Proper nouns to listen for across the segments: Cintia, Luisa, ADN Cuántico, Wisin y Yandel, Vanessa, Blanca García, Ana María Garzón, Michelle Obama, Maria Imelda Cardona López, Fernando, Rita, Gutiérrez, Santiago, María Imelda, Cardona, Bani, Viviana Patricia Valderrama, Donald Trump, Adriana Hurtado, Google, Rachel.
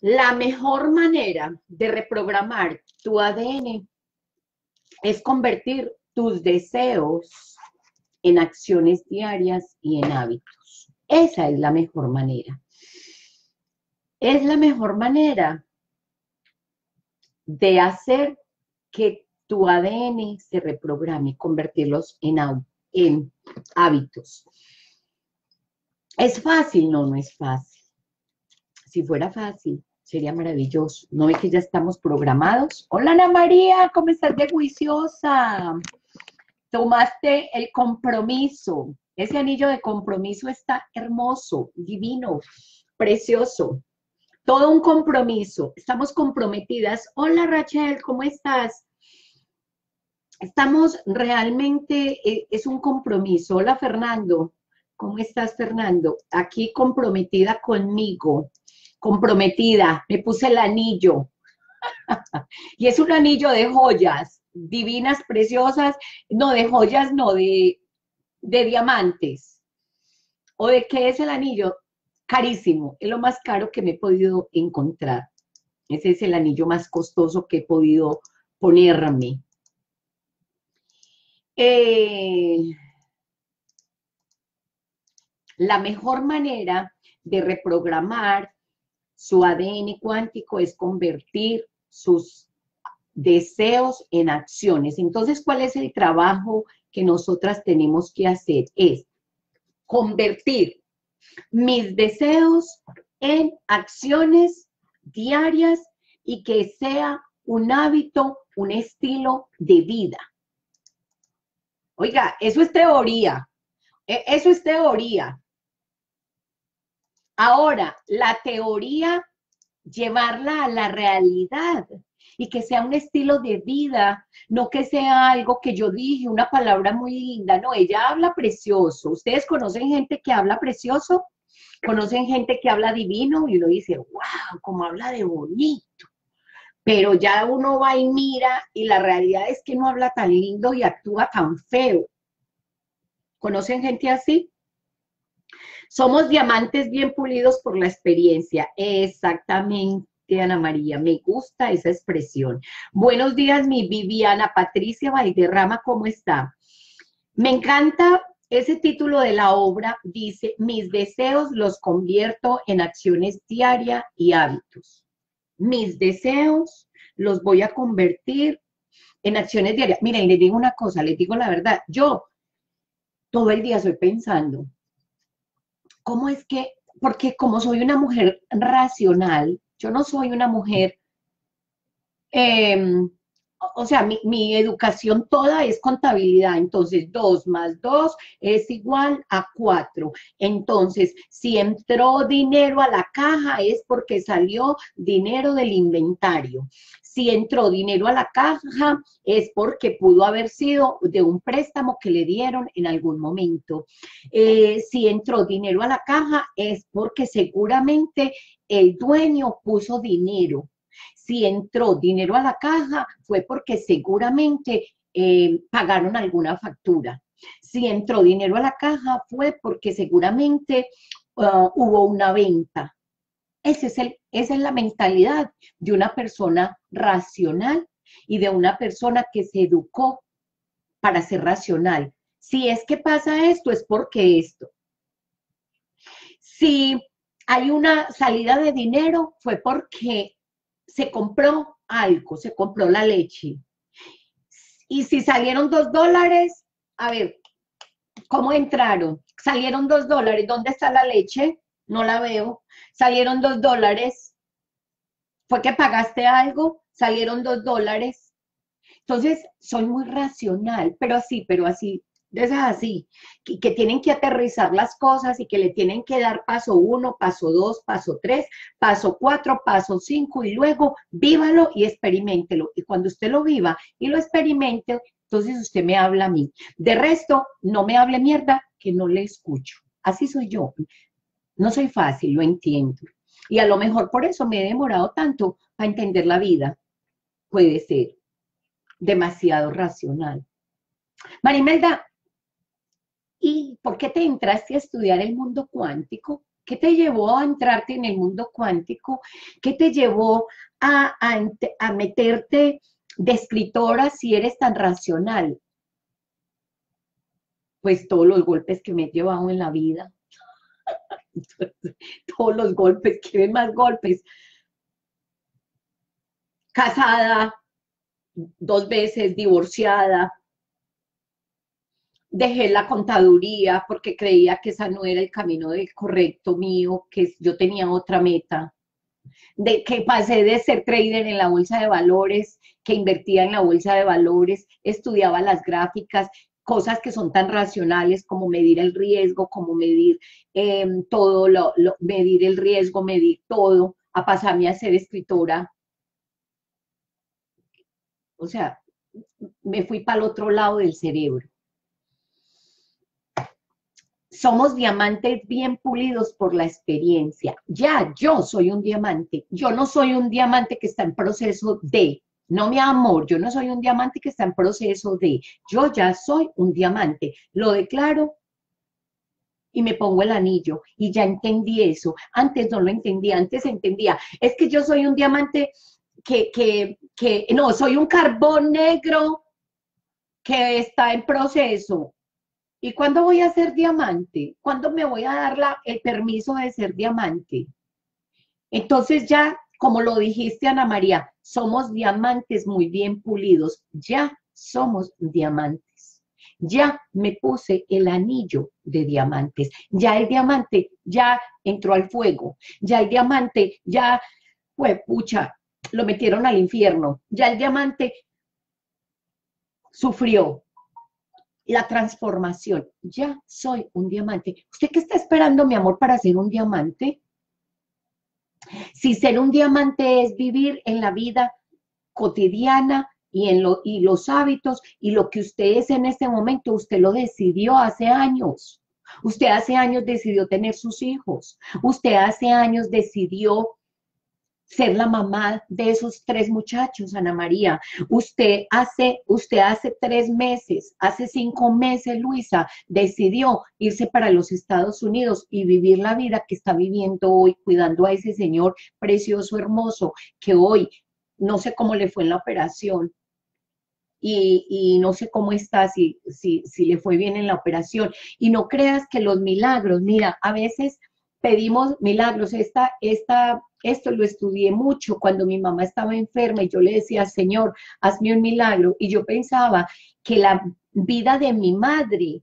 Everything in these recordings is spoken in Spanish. La mejor manera de reprogramar tu ADN es convertir tus deseos en acciones diarias y en hábitos. Esa es la mejor manera. Es la mejor manera de hacer que tu ADN se reprograme, convertirlos en hábitos. ¿Es fácil? No, no es fácil. Si fuera fácil, sería maravilloso. ¿No ve que ya estamos programados? Hola, Ana María, ¿cómo estás de juiciosa? Tomaste el compromiso. Ese anillo de compromiso está hermoso, divino, precioso. Todo un compromiso. Estamos comprometidas. Hola, Rachel, ¿cómo estás? Estamos realmente, es un compromiso. Hola, Fernando. ¿Cómo estás, Fernando? Aquí comprometida conmigo. Comprometida, me puse el anillo y es un anillo de joyas divinas, preciosas, no de joyas, no de diamantes. ¿O de qué es el anillo? Carísimo, es lo más caro que me he podido encontrar. Ese es el anillo más costoso que he podido ponerme. La mejor manera de reprogramar su ADN cuántico es convertir sus deseos en acciones. Entonces, ¿cuál es el trabajo que nosotras tenemos que hacer? Es convertir mis deseos en acciones diarias y que sea un hábito, un estilo de vida. Oiga, eso es teoría. Eso es teoría. Ahora, la teoría, llevarla a la realidad y que sea un estilo de vida, no que sea algo que yo dije, una palabra muy linda. No, ella habla precioso. ¿Ustedes conocen gente que habla precioso? ¿Conocen gente que habla divino? Y uno dice, wow, cómo habla de bonito. Pero ya uno va y mira y la realidad es que no habla tan lindo y actúa tan feo. ¿Conocen gente así? Somos diamantes bien pulidos por la experiencia. Exactamente, Ana María, me gusta esa expresión. Buenos días, mi Viviana Patricia Valderrama, ¿cómo está? Me encanta ese título de la obra, dice, mis deseos los convierto en acciones diarias y hábitos. Mis deseos los voy a convertir en acciones diarias. Miren, les digo una cosa, les digo la verdad, yo todo el día estoy pensando, ¿cómo es que? Porque como soy una mujer racional, yo no soy una mujer, o sea, mi educación toda es contabilidad, entonces 2 más 2 es igual a 4. Entonces, si entró dinero a la caja es porque salió dinero del inventario. Si entró dinero a la caja es porque pudo haber sido de un préstamo que le dieron en algún momento. Si entró dinero a la caja es porque seguramente el dueño puso dinero. Si entró dinero a la caja fue porque seguramente pagaron alguna factura. Si entró dinero a la caja fue porque seguramente hubo una venta. Esa es la mentalidad de una persona racional y de una persona que se educó para ser racional. Si es que pasa esto, es porque esto. Si hay una salida de dinero, fue porque se compró algo, se compró la leche. Y si salieron $2, a ver, ¿cómo entraron? Salieron $2, ¿dónde está la leche? No la veo. Salieron $2. ¿Fue que pagaste algo? Salieron $2. Entonces, soy muy racional, pero así, de esas así, que tienen que aterrizar las cosas y que le tienen que dar paso 1, paso 2, paso 3, paso 4, paso 5 y luego vívalo y experiméntelo. Y cuando usted lo viva y lo experimente, entonces usted me habla a mí. De resto, no me hable mierda que no le escucho. Así soy yo. No soy fácil, lo entiendo. Y a lo mejor por eso me he demorado tanto a entender la vida. Puede ser demasiado racional. María Imelda, ¿y por qué te entraste a estudiar el mundo cuántico? ¿Qué te llevó a entrarte en el mundo cuántico? ¿Qué te llevó a meterte de escritora si eres tan racional? Pues todos los golpes que me he llevado en la vida. Entonces, todos los golpes, ¿quieren más golpes? Casada, 2 veces, divorciada. Dejé la contaduría porque creía que esa no era el camino correcto mío, que yo tenía otra meta. De que pasé de ser trader en la bolsa de valores, que invertía en la bolsa de valores, estudiaba las gráficas, cosas que son tan racionales como medir el riesgo, como medir todo, medir el riesgo, medir todo, a pasarme a ser escritora. O sea, me fui para el otro lado del cerebro. Somos diamantes bien pulidos por la experiencia. Ya, yo soy un diamante. Yo no soy un diamante que está en proceso de... No, mi amor, yo no soy un diamante que está en proceso de... Yo ya soy un diamante. Lo declaro y me pongo el anillo. Y ya entendí eso. Antes no lo entendía. Antes entendía. Es que yo soy un diamante que no, soy un carbón negro que está en proceso. ¿Y cuándo voy a ser diamante? ¿Cuándo me voy a dar el permiso de ser diamante? Entonces ya, como lo dijiste, Ana María, somos diamantes muy bien pulidos. Ya somos diamantes. Ya me puse el anillo de diamantes. Ya el diamante ya entró al fuego. Ya el diamante ya, pues, pucha, lo metieron al infierno. Ya el diamante sufrió la transformación. Ya soy un diamante. ¿Usted qué está esperando, mi amor, para ser un diamante? Si ser un diamante es vivir en la vida cotidiana y en los hábitos y lo que usted es en este momento, usted lo decidió hace años. Usted hace años decidió tener sus hijos. Usted hace años decidió ser la mamá de esos 3 muchachos, Ana María. Usted hace 3 meses, hace 5 meses, Luisa, decidió irse para los Estados Unidos y vivir la vida que está viviendo hoy, cuidando a ese señor precioso, hermoso, que hoy no sé cómo le fue en la operación y no sé cómo está, si le fue bien en la operación. Y no creas que los milagros, mira, a veces pedimos milagros. Esto lo estudié mucho cuando mi mamá estaba enferma y yo le decía, Señor, hazme un milagro. Y yo pensaba que la vida de mi madre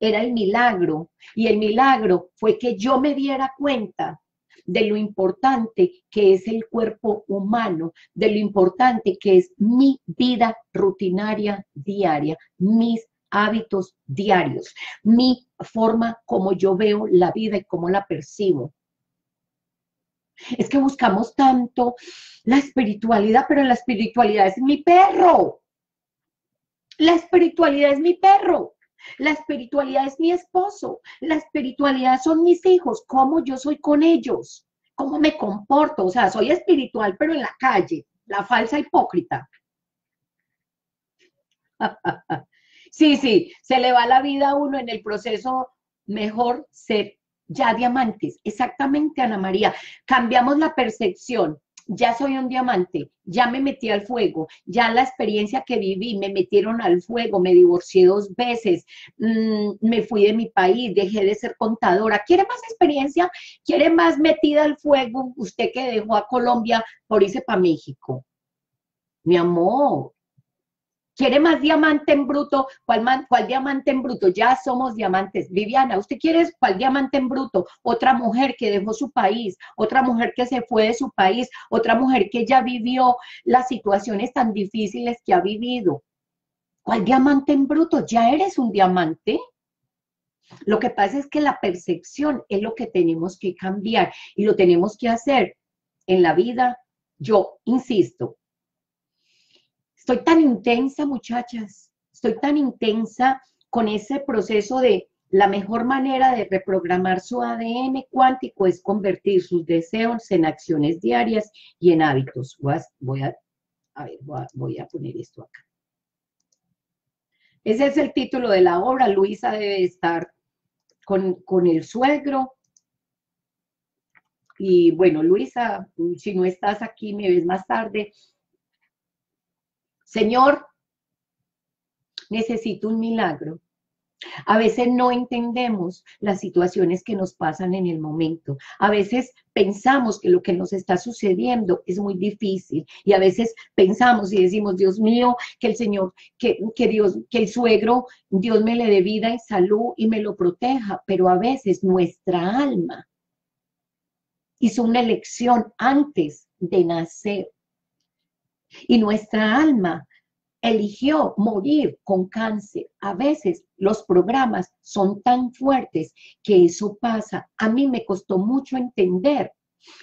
era el milagro. Y el milagro fue que yo me diera cuenta de lo importante que es el cuerpo humano, de lo importante que es mi vida rutinaria diaria, mis hábitos diarios, mi forma como yo veo la vida y cómo la percibo. Es que buscamos tanto la espiritualidad, pero la espiritualidad es mi perro. La espiritualidad es mi perro. La espiritualidad es mi esposo. La espiritualidad son mis hijos, cómo yo soy con ellos, cómo me comporto. O sea, soy espiritual, pero en la calle, la falsa hipócrita. Sí, se le va la vida a uno en el proceso. Mejor ser ya diamantes. Exactamente, Ana María. Cambiamos la percepción. Ya soy un diamante, ya me metí al fuego, ya la experiencia que viví, me metieron al fuego, me divorcié 2 veces, me fui de mi país, dejé de ser contadora. ¿Quiere más experiencia? ¿Quiere más metida al fuego? Usted que dejó a Colombia por irse para México. Mi amor, ¿quiere más diamante en bruto? ¿Cuál diamante en bruto? Ya somos diamantes. Viviana, ¿usted quiere cuál diamante en bruto? Otra mujer que dejó su país, otra mujer que se fue de su país, otra mujer que ya vivió las situaciones tan difíciles que ha vivido. ¿Cuál diamante en bruto? ¿Ya eres un diamante? Lo que pasa es que la percepción es lo que tenemos que cambiar y lo tenemos que hacer en la vida. Yo insisto. Estoy tan intensa, muchachas, estoy tan intensa con ese proceso de la mejor manera de reprogramar su ADN cuántico es convertir sus deseos en acciones diarias y en hábitos. Voy a poner esto acá. Ese es el título de la obra. Luisa debe estar con el suegro Y bueno, Luisa, si no estás aquí, me ves más tarde. Señor, necesito un milagro. A veces no entendemos las situaciones que nos pasan en el momento. A veces pensamos que lo que nos está sucediendo es muy difícil y a veces pensamos y decimos, Dios mío, que el Señor, que el suegro, Dios me le dé vida y salud y me lo proteja. Pero a veces nuestra alma hizo una elección antes de nacer y nuestra alma eligió morir con cáncer. A veces los programas son tan fuertes que eso pasa. A mí me costó mucho entender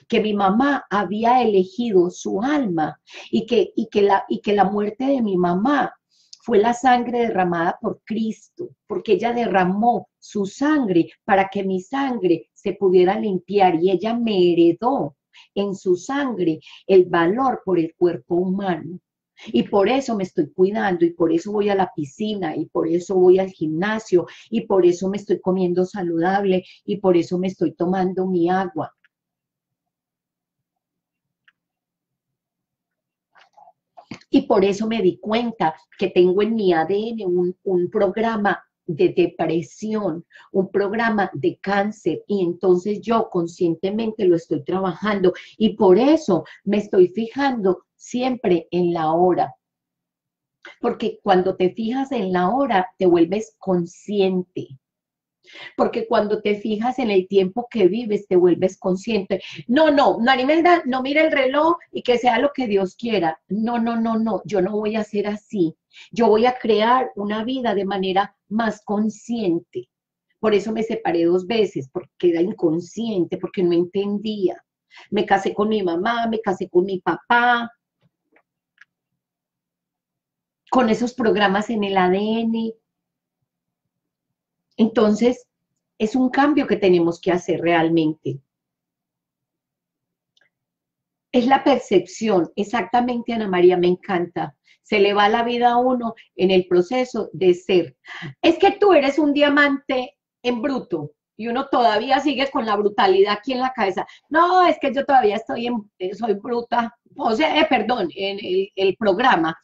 que mi mamá había elegido su alma y que la muerte de mi mamá fue la sangre derramada por Cristo, porque ella derramó su sangre para que mi sangre se pudiera limpiar y ella me heredó en su sangre el valor por el cuerpo humano. Y por eso me estoy cuidando, y por eso voy a la piscina, y por eso voy al gimnasio, y por eso me estoy comiendo saludable, y por eso me estoy tomando mi agua. Y por eso me di cuenta que tengo en mi ADN un programa de depresión, un programa de cáncer, y entonces yo conscientemente lo estoy trabajando, y por eso me estoy fijando siempre en la hora, porque cuando te fijas en la hora te vuelves consciente, porque cuando te fijas en el tiempo que vives te vuelves consciente. No, Imelda, no mire el reloj y que sea lo que Dios quiera. No, yo no voy a hacer así, yo voy a crear una vida de manera más consciente. Por eso me separé 2 veces, porque era inconsciente, porque no entendía. Me casé con mi mamá, me casé con mi papá, con esos programas en el ADN. Entonces, es un cambio que tenemos que hacer realmente. Es la percepción, exactamente, Ana María, me encanta. Se le va la vida a uno en el proceso de ser. Es que tú eres un diamante en bruto y uno todavía sigue con la brutalidad aquí en la cabeza. No, es que yo todavía soy bruta. O sea, perdón, en el programa.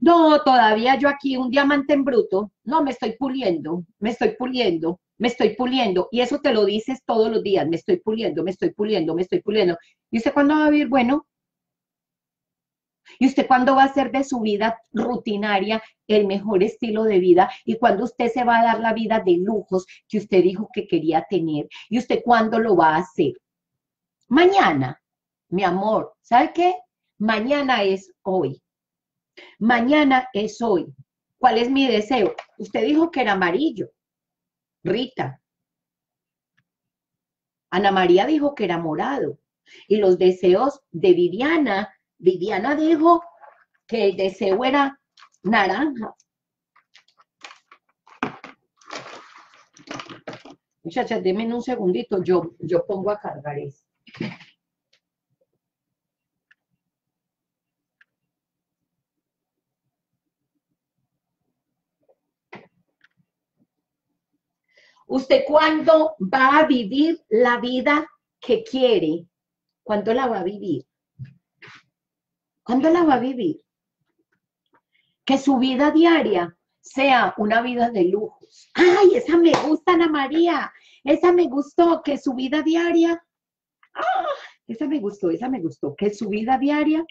No, todavía yo aquí un diamante en bruto. No, me estoy puliendo. Y eso te lo dices todos los días. Me estoy puliendo. ¿Y usted cuándo va a vivir bueno? ¿Y usted cuándo va a hacer de su vida rutinaria el mejor estilo de vida? ¿Y cuándo usted se va a dar la vida de lujos que usted dijo que quería tener? ¿Y usted cuándo lo va a hacer? Mañana, mi amor, ¿sabe qué? Mañana es hoy. Mañana es hoy. ¿Cuál es mi deseo? Usted dijo que era amarillo. Rita. Ana María dijo que era morado. Y los deseos de Viviana... Viviana dijo que el deseo era naranja. Muchachas, denme un segundito, yo pongo a cargar eso. ¿Usted cuándo va a vivir la vida que quiere? ¿Cuándo la va a vivir? ¿Cuándo la va a vivir? Que su vida diaria sea una vida de lujos. ¡Ay, esa me gusta, Ana María! Esa me gustó, que su vida diaria... ¡Ah! Esa me gustó. Que su vida diaria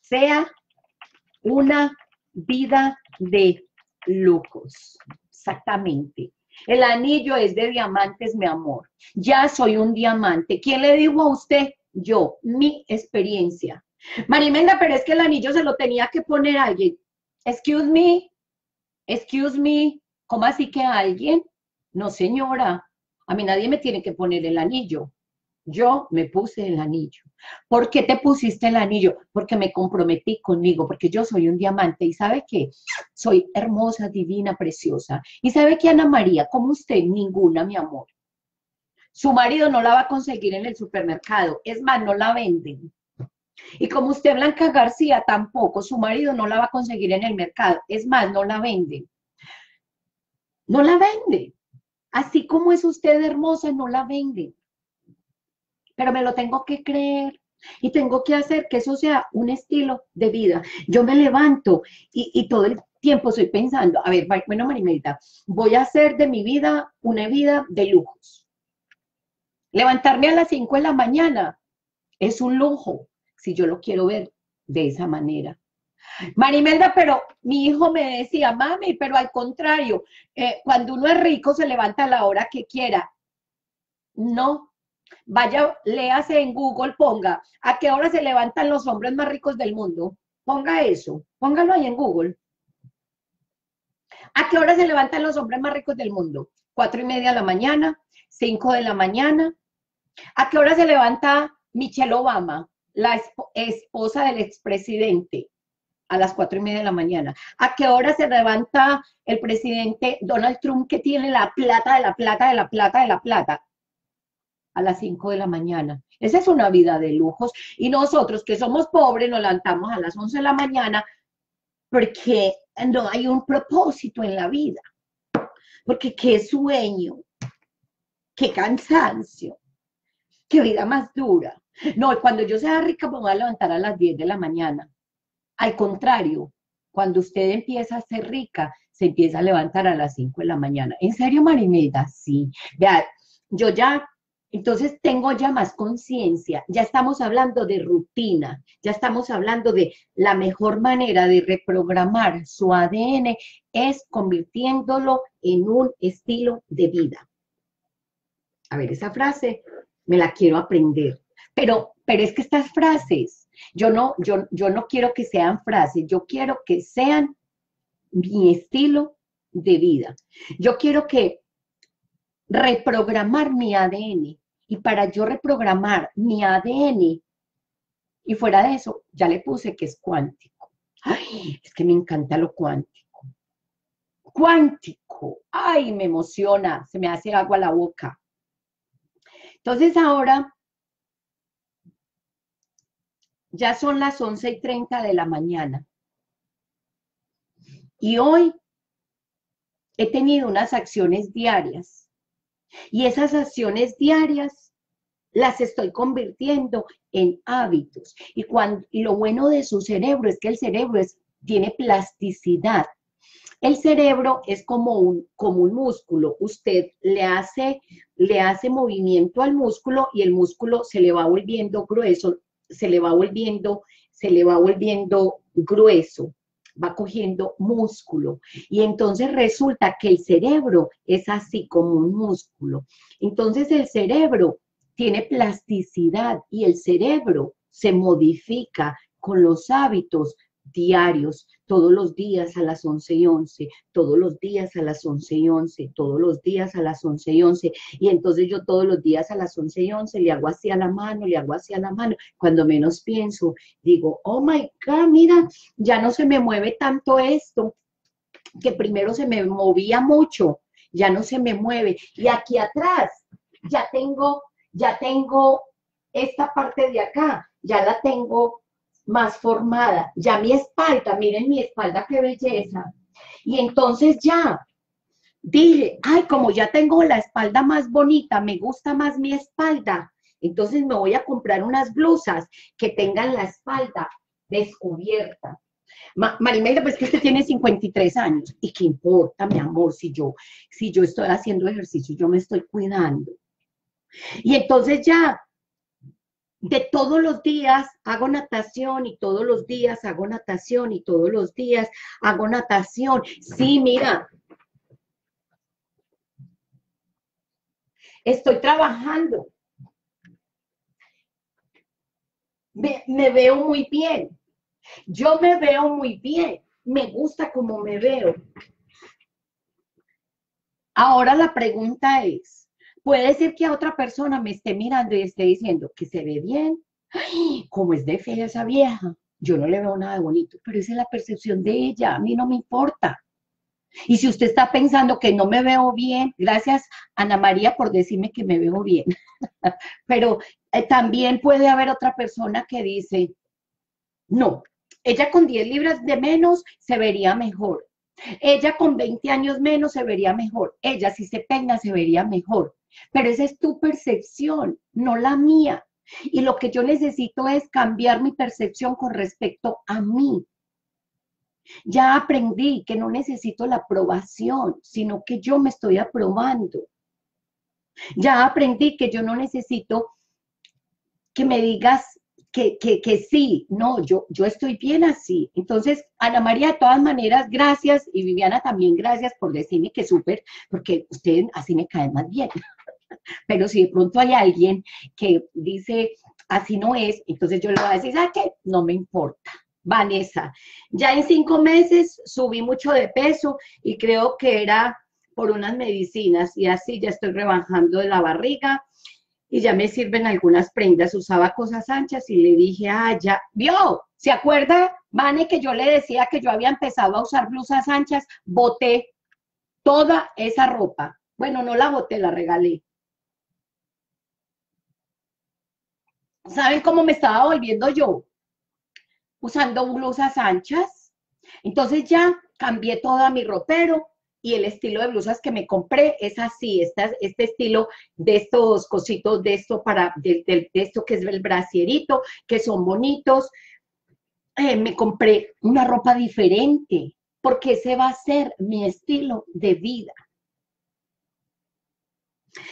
sea una vida de lujos. Exactamente. El anillo es de diamantes, mi amor. Ya soy un diamante. ¿Quién le dijo a usted? Yo, mi experiencia. María Imelda, pero es que el anillo se lo tenía que poner a alguien. Excuse me, ¿cómo así que a alguien? No, señora, a mí nadie me tiene que poner el anillo. Yo me puse el anillo. ¿Por qué te pusiste el anillo? Porque me comprometí conmigo, porque yo soy un diamante. ¿Y sabe qué? Soy hermosa, divina, preciosa. ¿Y sabe qué, Ana María? Como usted, ninguna, mi amor. Su marido no la va a conseguir en el supermercado, es más, no la venden. Y como usted, Blanca García, tampoco, su marido no la va a conseguir en el mercado, es más, no la venden. Así como es usted hermosa, no la vende. Pero me lo tengo que creer y tengo que hacer que eso sea un estilo de vida. Yo me levanto y todo el tiempo estoy pensando, a ver, bueno, María Imelda, voy a hacer de mi vida una vida de lujos. Levantarme a las 5 de la mañana es un lujo, si yo lo quiero ver de esa manera. María Imelda, pero mi hijo me decía, mami, pero al contrario, cuando uno es rico se levanta a la hora que quiera. No, vaya, léase en Google, ponga, ¿a qué hora se levantan los hombres más ricos del mundo? Ponga eso, póngalo ahí en Google. ¿A qué hora se levantan los hombres más ricos del mundo? 4:30 de la mañana, 5 de la mañana. ¿A qué hora se levanta Michelle Obama, la esposa del expresidente? A las 4:30 de la mañana. ¿A qué hora se levanta el presidente Donald Trump, que tiene la plata de la plata de la plata de la plata? A las 5 de la mañana. Esa es una vida de lujos. Y nosotros que somos pobres nos levantamos a las 11 de la mañana porque no hay un propósito en la vida. Porque qué sueño, qué cansancio, qué vida más dura. No, cuando yo sea rica me voy a levantar a las 10 de la mañana. Al contrario, cuando usted empieza a ser rica, se empieza a levantar a las 5 de la mañana. ¿En serio, María Imelda? Sí. Vea, yo ya, entonces tengo ya más conciencia. Ya estamos hablando de rutina. Ya estamos hablando de la mejor manera de reprogramar su ADN es convirtiéndolo en un estilo de vida. A ver, esa frase me la quiero aprender. Pero es que estas frases... Yo no quiero que sean frases, yo quiero que sean mi estilo de vida. Yo quiero que reprogramar mi ADN. Y para yo reprogramar mi ADN, y fuera de eso, ya le puse que es cuántico. Ay, es que me encanta lo cuántico. Cuántico. Ay, me emociona, se me hace agua la boca. Entonces ahora... Ya son las 11:30 de la mañana. Y hoy he tenido unas acciones diarias. Y esas acciones diarias las estoy convirtiendo en hábitos. Y lo bueno de su cerebro es que el cerebro tiene plasticidad. El cerebro es como un músculo. Usted le hace movimiento al músculo y el músculo se le va volviendo grueso. Se le va volviendo grueso, va cogiendo músculo. Y entonces resulta que el cerebro es así como un músculo. Entonces el cerebro tiene plasticidad y el cerebro se modifica con los hábitos diarios, todos los días a las 11:11, todos los días a las 11:11, todos los días a las 11:11, y entonces yo todos los días a las 11:11 le hago así a la mano, le hago así a la mano, cuando menos pienso, digo, oh my God, mira, ya no se me mueve tanto esto, que primero se me movía mucho, ya no se me mueve, y aquí atrás, ya tengo esta parte de acá, ya la tengo más formada, ya mi espalda, miren mi espalda, qué belleza. Y entonces ya dije, ay, como ya tengo la espalda más bonita, me gusta más mi espalda, entonces me voy a comprar unas blusas que tengan la espalda descubierta. María Imelda, pues que usted tiene 53 años, ¿y qué importa, mi amor? Si yo estoy haciendo ejercicio, yo me estoy cuidando. Y entonces ya, de todos los días hago natación y todos los días hago natación y todos los días hago natación. Sí, mira. Estoy trabajando. Me veo muy bien. Yo me veo muy bien. Me gusta cómo me veo. Ahora la pregunta es, puede ser que a otra persona me esté mirando y esté diciendo que se ve bien. Ay, cómo es de fea esa vieja. Yo no le veo nada de bonito, pero esa es la percepción de ella. A mí no me importa. Y si usted está pensando que no me veo bien, gracias, Ana María, por decirme que me veo bien. Pero también puede haber otra persona que dice, no, ella con 10 libras de menos se vería mejor. Ella con 20 años menos se vería mejor. Ella, si se peina, se vería mejor. Pero esa es tu percepción, no la mía. Y lo que yo necesito es cambiar mi percepción con respecto a mí. Ya aprendí que no necesito la aprobación, sino que yo me estoy aprobando. Ya aprendí que yo no necesito que me digas que sí, no, yo estoy bien así. Entonces, Ana María, de todas maneras, gracias, y Viviana también, gracias por decirme que súper, porque ustedes así me caen más bien. Pero si de pronto hay alguien que dice, así no es, entonces yo le voy a decir, ¿sabes qué? No me importa. Vanessa, ya en 5 meses subí mucho de peso y creo que era por unas medicinas, y así ya estoy rebajando de la barriga y ya me sirven algunas prendas. Usaba cosas anchas y le dije, ah, ya, vio, ¿se acuerda, Vane, que yo le decía que yo había empezado a usar blusas anchas? Boté toda esa ropa. Bueno, no la boté, la regalé. ¿Saben cómo me estaba volviendo yo? Usando blusas anchas. Entonces ya cambié toda mi ropero y el estilo de blusas que me compré es así, este estilo de estos cositos, de esto, de esto que es el brasierito, que son bonitos. Me compré una ropa diferente, porque ese va a ser mi estilo de vida.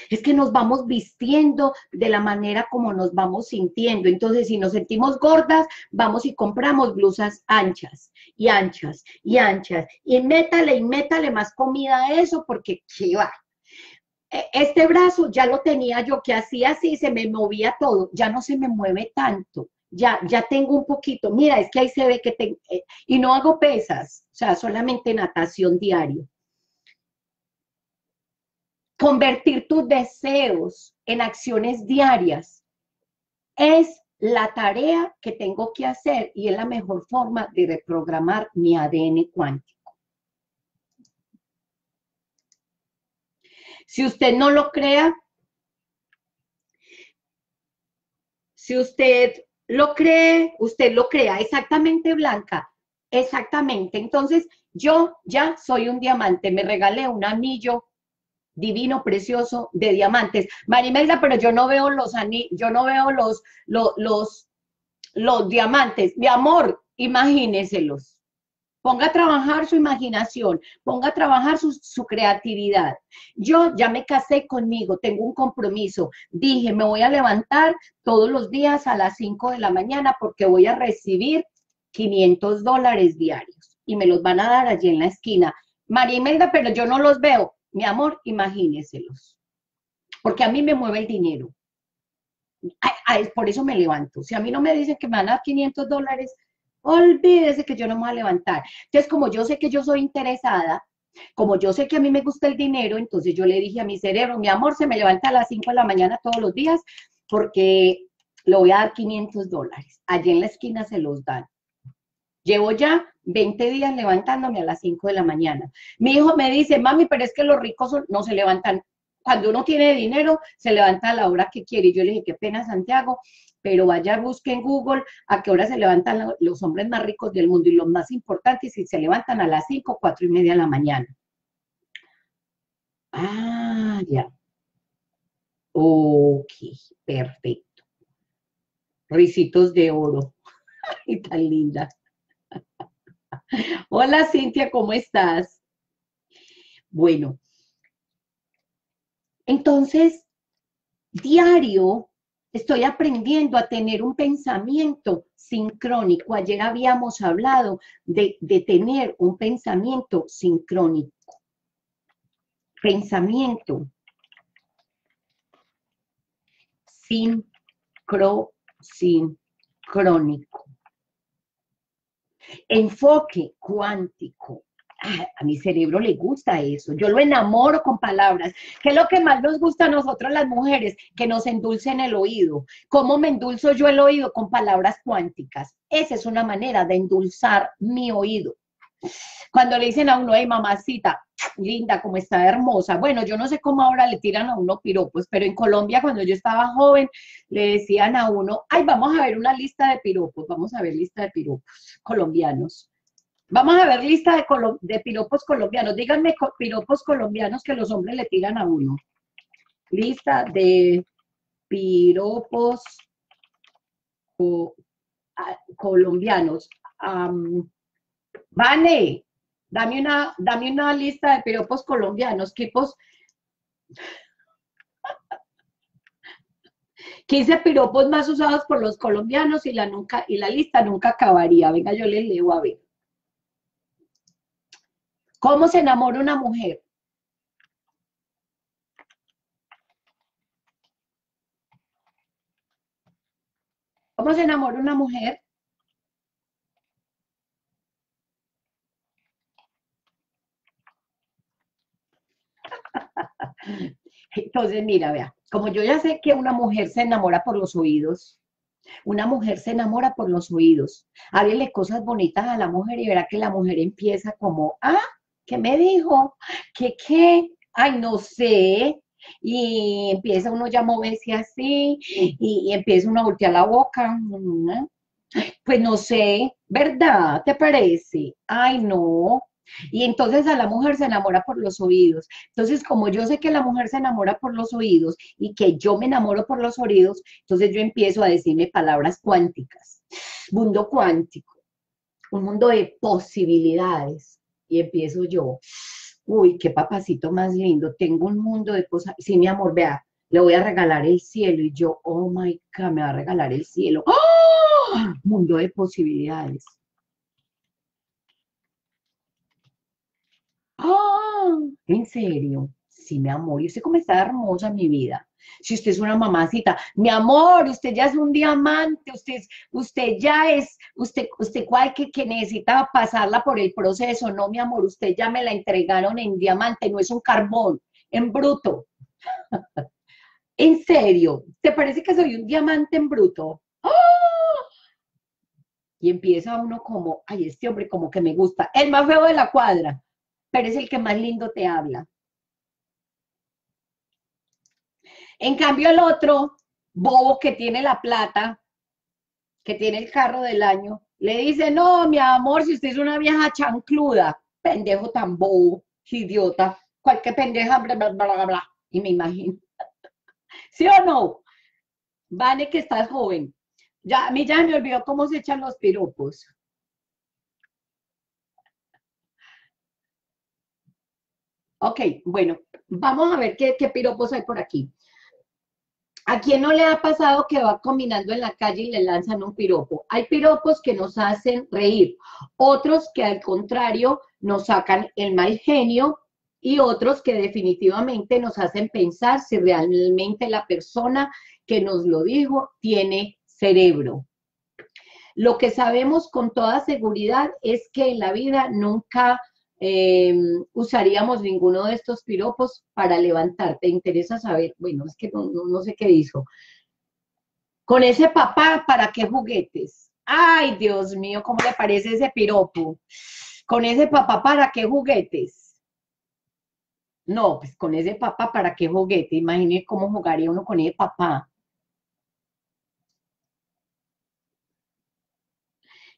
Es que nos vamos vistiendo de la manera como nos vamos sintiendo. Entonces, si nos sentimos gordas, vamos y compramos blusas anchas, y anchas, y anchas. Y métale más comida a eso, porque qué va. Este brazo ya lo tenía yo, que hacía así, se me movía todo. Ya no se me mueve tanto. Ya tengo un poquito. Mira, es que ahí se ve que tengo... y no hago pesas, o sea, solamente natación diario. Convertir tus deseos en acciones diarias es la tarea que tengo que hacer y es la mejor forma de reprogramar mi ADN cuántico. Si usted no lo crea, si usted lo cree, usted lo crea. Exactamente, Blanca, exactamente. Entonces, yo ya soy un diamante, me regalé un anillo divino, precioso, de diamantes. María Imelda, pero yo no veo los anillos, yo no veo los diamantes. Mi amor, imagíneselos. Ponga a trabajar su imaginación, ponga a trabajar su creatividad. Yo ya me casé conmigo, tengo un compromiso. Dije, me voy a levantar todos los días a las 5 de la mañana porque voy a recibir $500 diarios y me los van a dar allí en la esquina. María Imelda, pero yo no los veo. Mi amor, imagíneselos, porque a mí me mueve el dinero. Por eso me levanto. Si a mí no me dicen que me van a dar $500, olvídese que yo no me voy a levantar. Entonces, como yo sé que yo soy interesada, como yo sé que a mí me gusta el dinero, entonces yo le dije a mi cerebro, mi amor, se me levanta a las 5 de la mañana todos los días porque le voy a dar $500. Allí en la esquina se los dan. Llevo ya 20 días levantándome a las 5 de la mañana. Mi hijo me dice, mami, pero es que los ricos no se levantan. Cuando uno tiene dinero, se levanta a la hora que quiere. Y yo le dije, qué pena, Santiago, pero vaya, busque en Google a qué hora se levantan los hombres más ricos del mundo. Y los más importantes, si se levantan a las 5, 4 y media de la mañana. Ah, ya. Ok, perfecto. Risitos de oro. Ay, tan linda. Hola, Cintia, ¿cómo estás? Bueno, entonces, diario estoy aprendiendo a tener un pensamiento sincrónico. Ayer habíamos hablado de tener un pensamiento sincrónico. Pensamiento sincrónico. Enfoque cuántico. Ay, a mi cerebro le gusta eso. Yo lo enamoro con palabras. ¿Qué es lo que más nos gusta a nosotras las mujeres? Que nos endulcen el oído. ¿Cómo me endulzo yo el oído? Con palabras cuánticas. Esa es una manera de endulzar mi oído. Cuando le dicen a uno, hey, mamacita, linda, como está hermosa. Bueno, yo no sé cómo ahora le tiran a uno piropos, pero en Colombia, cuando yo estaba joven, le decían a uno, ay, vamos a ver una lista de piropos, colombianos. Vamos a ver lista de piropos colombianos. Díganme piropos colombianos que los hombres le tiran a uno. Lista de piropos colombianos. Vane, dame una lista de piropos colombianos. Tipos 15 piropos más usados por los colombianos y la lista nunca acabaría. Venga, yo les leo a ver. ¿Cómo se enamora una mujer? ¿Cómo se enamora una mujer? Entonces, mira, vea, como yo ya sé que una mujer se enamora por los oídos, una mujer se enamora por los oídos, háblele cosas bonitas a la mujer y verá que la mujer empieza como, ah, ¿qué me dijo? ¿Qué? Ay, no sé. Y empieza uno ya a moverse así, y empieza uno a voltear la boca. Pues no sé, ¿verdad? ¿Te parece? Ay, no. Y entonces a la mujer se enamora por los oídos. Entonces, como yo sé que la mujer se enamora por los oídos y que yo me enamoro por los oídos, entonces yo empiezo a decirme palabras cuánticas. Mundo cuántico. Un mundo de posibilidades. Y empiezo yo, uy, qué papacito más lindo, tengo un mundo de cosas, sí, mi amor, vea, le voy a regalar el cielo, y yo, oh my God, me va a regalar el cielo, ¡oh! Mundo de posibilidades. ¡Oh! ¿En serio? Sí, mi amor, y usted cómo está hermosa, mi vida. Si usted es una mamacita, mi amor, usted ya es un diamante, usted cualquier que necesita pasarla por el proceso, no, mi amor, usted ya me la entregaron en diamante, no es un carbón, en bruto. En serio, ¿te parece que soy un diamante en bruto? ¡Oh! Y empieza uno como, ay, este hombre como que me gusta, el más feo de la cuadra, pero es el que más lindo te habla. En cambio el otro, bobo que tiene la plata, que tiene el carro del año, le dice, no, mi amor, si usted es una vieja chancluda, pendejo tan bobo, idiota, cualquier pendeja, bla, bla, bla, bla, y me imagino. ¿Sí o no? Vale que estás joven. Ya, a mí ya me olvidó cómo se echan los piropos. Ok, bueno, vamos a ver qué piropos hay por aquí. ¿A quién no le ha pasado que va caminando en la calle y le lanzan un piropo? Hay piropos que nos hacen reír, otros que al contrario nos sacan el mal genio y otros que definitivamente nos hacen pensar si realmente la persona que nos lo dijo tiene cerebro. Lo que sabemos con toda seguridad es que en la vida nunca usaríamos ninguno de estos piropos para levantarte. ¿Te interesa saber? Bueno, es que no sé qué dijo. Con ese papá, ¿para qué juguetes? Ay, Dios mío, ¿cómo le parece ese piropo? Con ese papá, ¿para qué juguetes? No, pues con ese papá, ¿para qué juguete? Imagínense cómo jugaría uno con ese papá.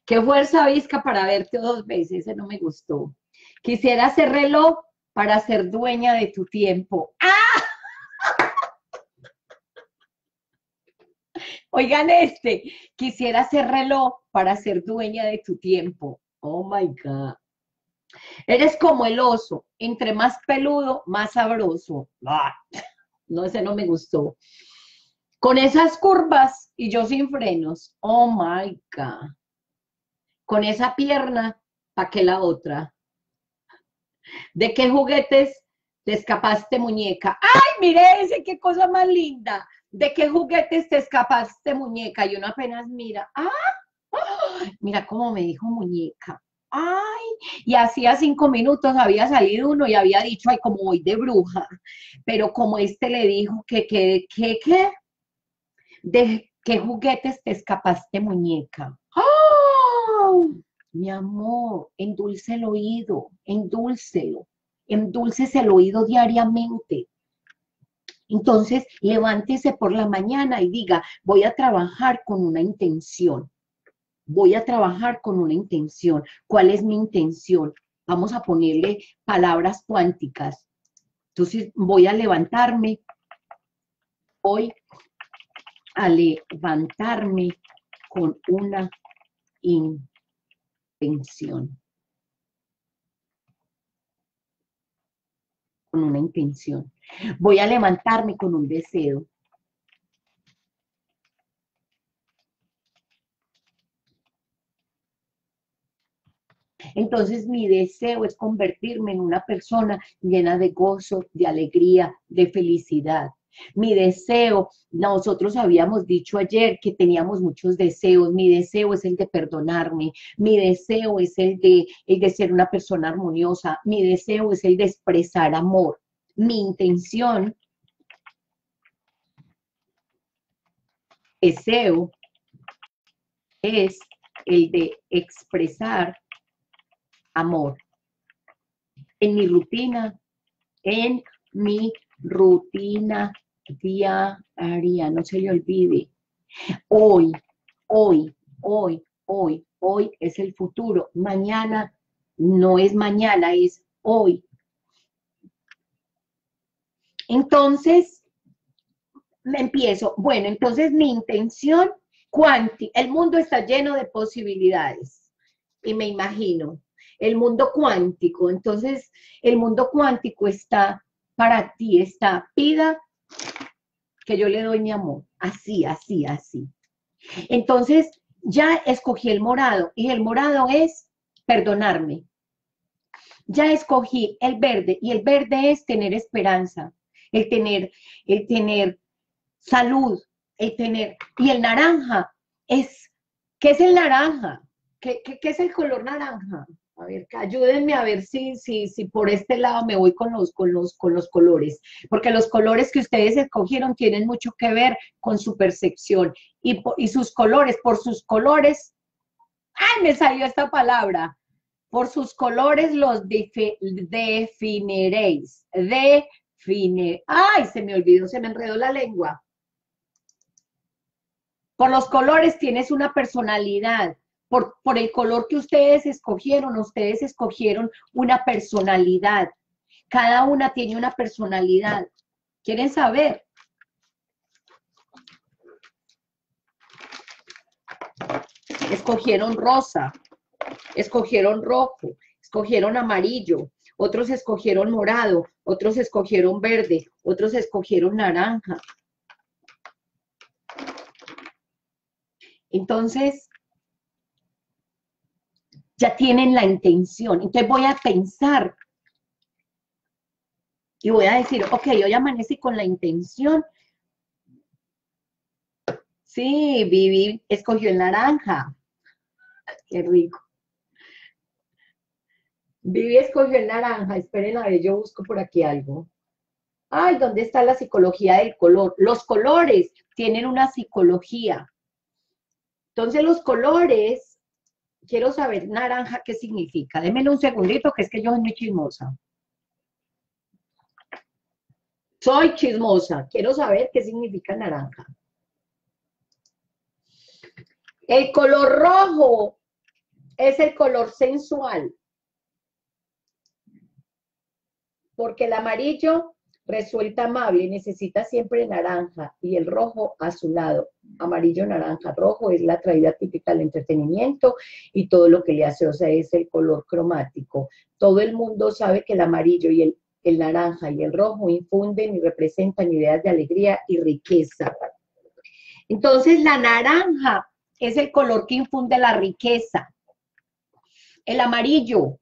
Qué fuerza visca para verte dos veces, ese no me gustó. Quisiera ser reloj para ser dueña de tu tiempo. ¡Ah! Oigan este. Quisiera ser reloj para ser dueña de tu tiempo. Oh, my God. Eres como el oso. Entre más peludo, más sabroso. ¡Ah! No, ese no me gustó. Con esas curvas y yo sin frenos. Oh, my God. Con esa pierna, ¿para qué la otra? ¿De qué juguetes te escapaste, muñeca? ¡Ay, mire ese, qué cosa más linda! ¿De qué juguetes te escapaste, muñeca? Y uno apenas mira. ¡Ah! ¡Oh! Mira cómo me dijo muñeca. ¡Ay! Y hacía 5 minutos había salido uno y había dicho, ay, como voy de bruja. Pero como este le dijo que ¿de qué juguetes te escapaste, muñeca? ¡Oh! Mi amor, endulce el oído, endúlcelo, endulces el oído diariamente. Entonces, levántese por la mañana y diga, voy a trabajar con una intención. voy a trabajar con una intención. ¿Cuál es mi intención? Vamos a ponerle palabras cuánticas. Entonces, voy a levantarme. Voy a levantarme con una intención. Con una intención. Voy a levantarme con un deseo. Entonces, mi deseo es convertirme en una persona llena de gozo, de alegría, de felicidad. Mi deseo, nosotros habíamos dicho ayer que teníamos muchos deseos. Mi deseo es el de perdonarme. Mi deseo es el de ser una persona armoniosa. Mi deseo es el de expresar amor. Mi intención, deseo, es el de expresar amor. En mi rutina diaria, no se le olvide. Hoy es el futuro. Mañana no es mañana, es hoy. Entonces, me empiezo. Bueno, entonces mi intención, el mundo está lleno de posibilidades. Y me imagino. El mundo cuántico, entonces el mundo cuántico está para ti, está, pida que yo le doy mi amor, así, así, así. Entonces ya escogí el morado y el morado es perdonarme. Ya escogí el verde y el verde es tener esperanza, el tener salud, y el naranja es, ¿qué es el naranja? ¿Qué es el color naranja? A ver, ayúdenme a ver si por este lado me voy con los colores, porque los colores que ustedes escogieron tienen mucho que ver con su percepción y sus colores, por sus colores, ¡ay, me salió esta palabra! Por sus colores los definiréis, ¡ay, se me olvidó, se me enredó la lengua! Por los colores tienes una personalidad. Por el color que ustedes escogieron una personalidad. Cada una tiene una personalidad. ¿Quieren saber? Escogieron rosa, escogieron rojo, escogieron amarillo, otros escogieron morado, otros escogieron verde, otros escogieron naranja. Entonces, ya tienen la intención. Entonces voy a pensar y voy a decir, ok, hoy amanecí con la intención. Sí, Vivi escogió el naranja. Qué rico. Vivi escogió el naranja. Esperen a ver, yo busco por aquí algo. Ay, ¿dónde está la psicología del color? Los colores tienen una psicología. Entonces los colores... Quiero saber naranja qué significa. Démelo un segundito, que es que yo soy muy chismosa. Soy chismosa. Quiero saber qué significa naranja. El color rojo es el color sensual. Porque el amarillo resulta amable y necesita siempre naranja y el rojo azulado. Amarillo, naranja, rojo es la traída típica del entretenimiento y todo lo que le hace, o sea, es el color cromático. Todo el mundo sabe que el amarillo y el naranja y el rojo infunden y representan ideas de alegría y riqueza. Entonces, la naranja es el color que infunde la riqueza. El amarillo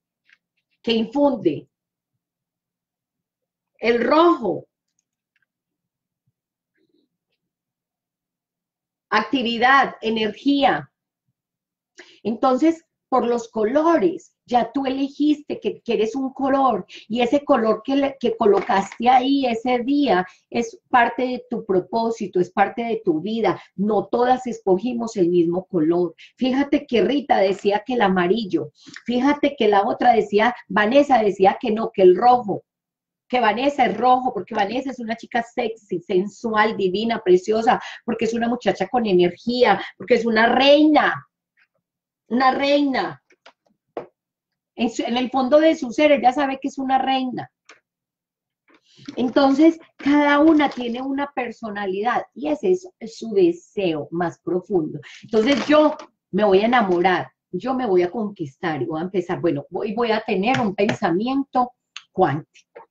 que infunde. El rojo, actividad, energía. Entonces, por los colores, ya tú elegiste que quieres un color y ese color que colocaste ahí ese día es parte de tu propósito, es parte de tu vida. No todas escogimos el mismo color. Fíjate que Rita decía que el amarillo. Fíjate que la otra decía, Vanessa decía que no, que el rojo. Que Vanessa es rojo, porque Vanessa es una chica sexy, sensual, divina, preciosa, porque es una muchacha con energía, porque es una reina. una reina. En el fondo de su ser, ella sabe que es una reina. Entonces, cada una tiene una personalidad y ese es su deseo más profundo. Entonces, yo me voy a enamorar, yo me voy a conquistar y voy a empezar, bueno, voy a tener un pensamiento cuántico.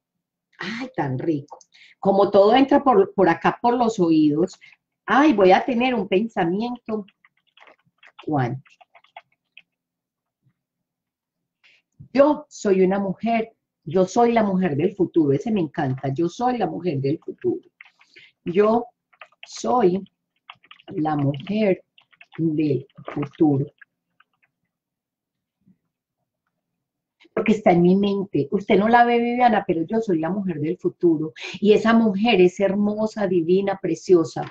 Ay, tan rico. Como todo entra por acá, por los oídos, ay, voy a tener un pensamiento cuántico. Yo soy una mujer, yo soy la mujer del futuro, ese me encanta, yo soy la mujer del futuro. Yo soy la mujer del futuro. Porque está en mi mente. Usted no la ve, Viviana, pero yo soy la mujer del futuro. Y esa mujer es hermosa, divina, preciosa.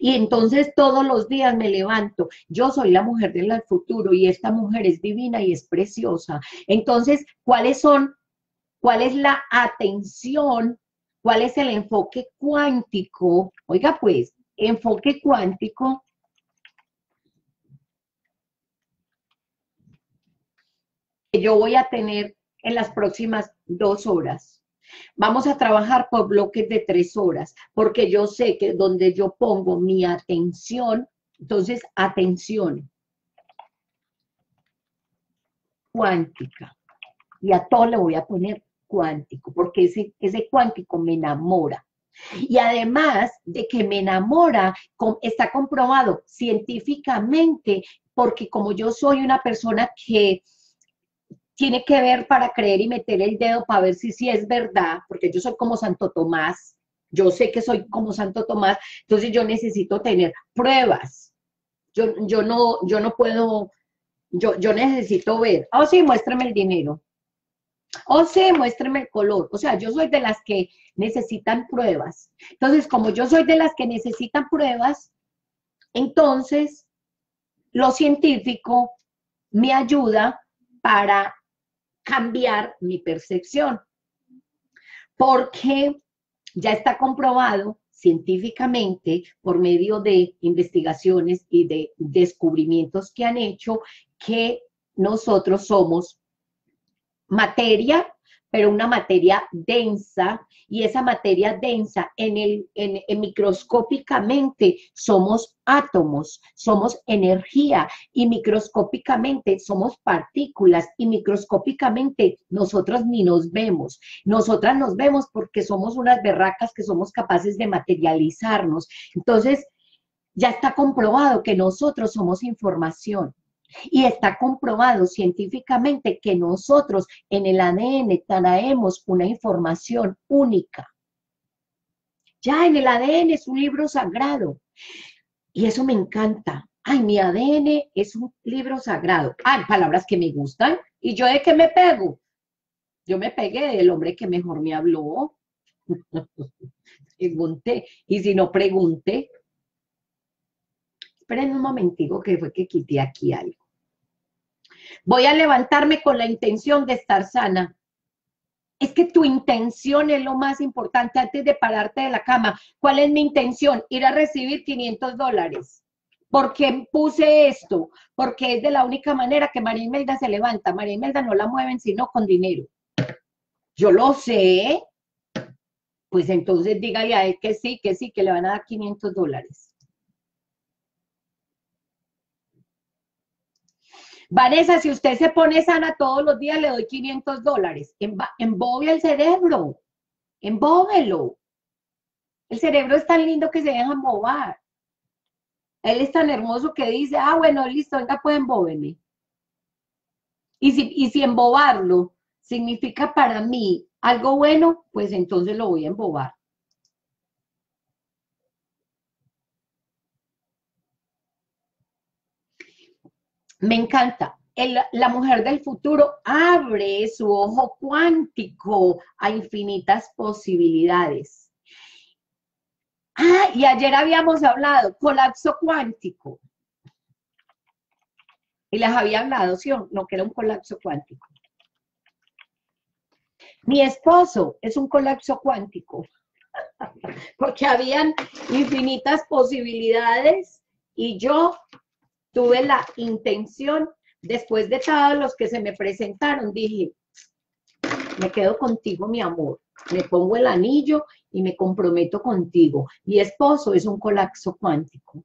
Y entonces todos los días me levanto, yo soy la mujer del futuro y esta mujer es divina y es preciosa. Entonces, ¿cuál es la atención? ¿Cuál es el enfoque cuántico? Oiga pues, enfoque cuántico que yo voy a tener en las próximas 2 horas. Vamos a trabajar por bloques de 3 horas, porque yo sé que donde yo pongo mi atención, entonces atención cuántica, y a todo le voy a poner cuántico, porque ese cuántico me enamora. Y además de que me enamora, está comprobado científicamente, porque como yo soy una persona que tiene que ver para creer y meter el dedo para ver si es verdad, porque yo soy como Santo Tomás, yo sé que soy como Santo Tomás, entonces yo necesito tener pruebas, yo necesito ver, oh sí, muéstrame el dinero, oh sí, muéstrame el color, o sea, yo soy de las que necesitan pruebas, entonces como yo soy de las que necesitan pruebas, entonces lo científico me ayuda para cambiar mi percepción, porque ya está comprobado científicamente por medio de investigaciones y de descubrimientos que han hecho que nosotros somos materia, pero una materia densa, y esa materia densa microscópicamente somos átomos, somos energía, y microscópicamente somos partículas, y microscópicamente nosotras ni nos vemos. Nosotras nos vemos porque somos unas berracas que somos capaces de materializarnos. Entonces, ya está comprobado que nosotros somos información. Y está comprobado científicamente que nosotros en el ADN traemos una información única. Ya en el ADN es un libro sagrado. Y eso me encanta. Ay, mi ADN es un libro sagrado. Ay, palabras que me gustan. ¿Y yo de qué me pego? Yo me pegué del hombre que mejor me habló. Pregunté. Y si no pregunté. Esperen un momentico que fue que quité aquí algo. Voy a levantarme con la intención de estar sana. Es que tu intención es lo más importante antes de pararte de la cama. ¿Cuál es mi intención? Ir a recibir $500. ¿Por qué puse esto? Porque es de la única manera que María Imelda se levanta. María Imelda no la mueven sino con dinero. Yo lo sé. Pues entonces dígale a él que sí, que sí, que le van a dar $500. Vanessa, si usted se pone sana todos los días, le doy $500. Embobe el cerebro. Embóbelo. El cerebro es tan lindo que se deja embobar. Él es tan hermoso que dice, ah, bueno, listo, venga, pues embóbeme. Y si embobarlo significa para mí algo bueno, pues entonces lo voy a embobar. Me encanta. La mujer del futuro abre su ojo cuántico a infinitas posibilidades. Ah, y ayer habíamos hablado, colapso cuántico. Y las había hablado, ¿sí o no? Que era un colapso cuántico. Mi esposo es un colapso cuántico. Porque habían infinitas posibilidades y yo tuve la intención, después de todos los que se me presentaron, dije, me quedo contigo, mi amor, me pongo el anillo y me comprometo contigo. Mi esposo es un colapso cuántico.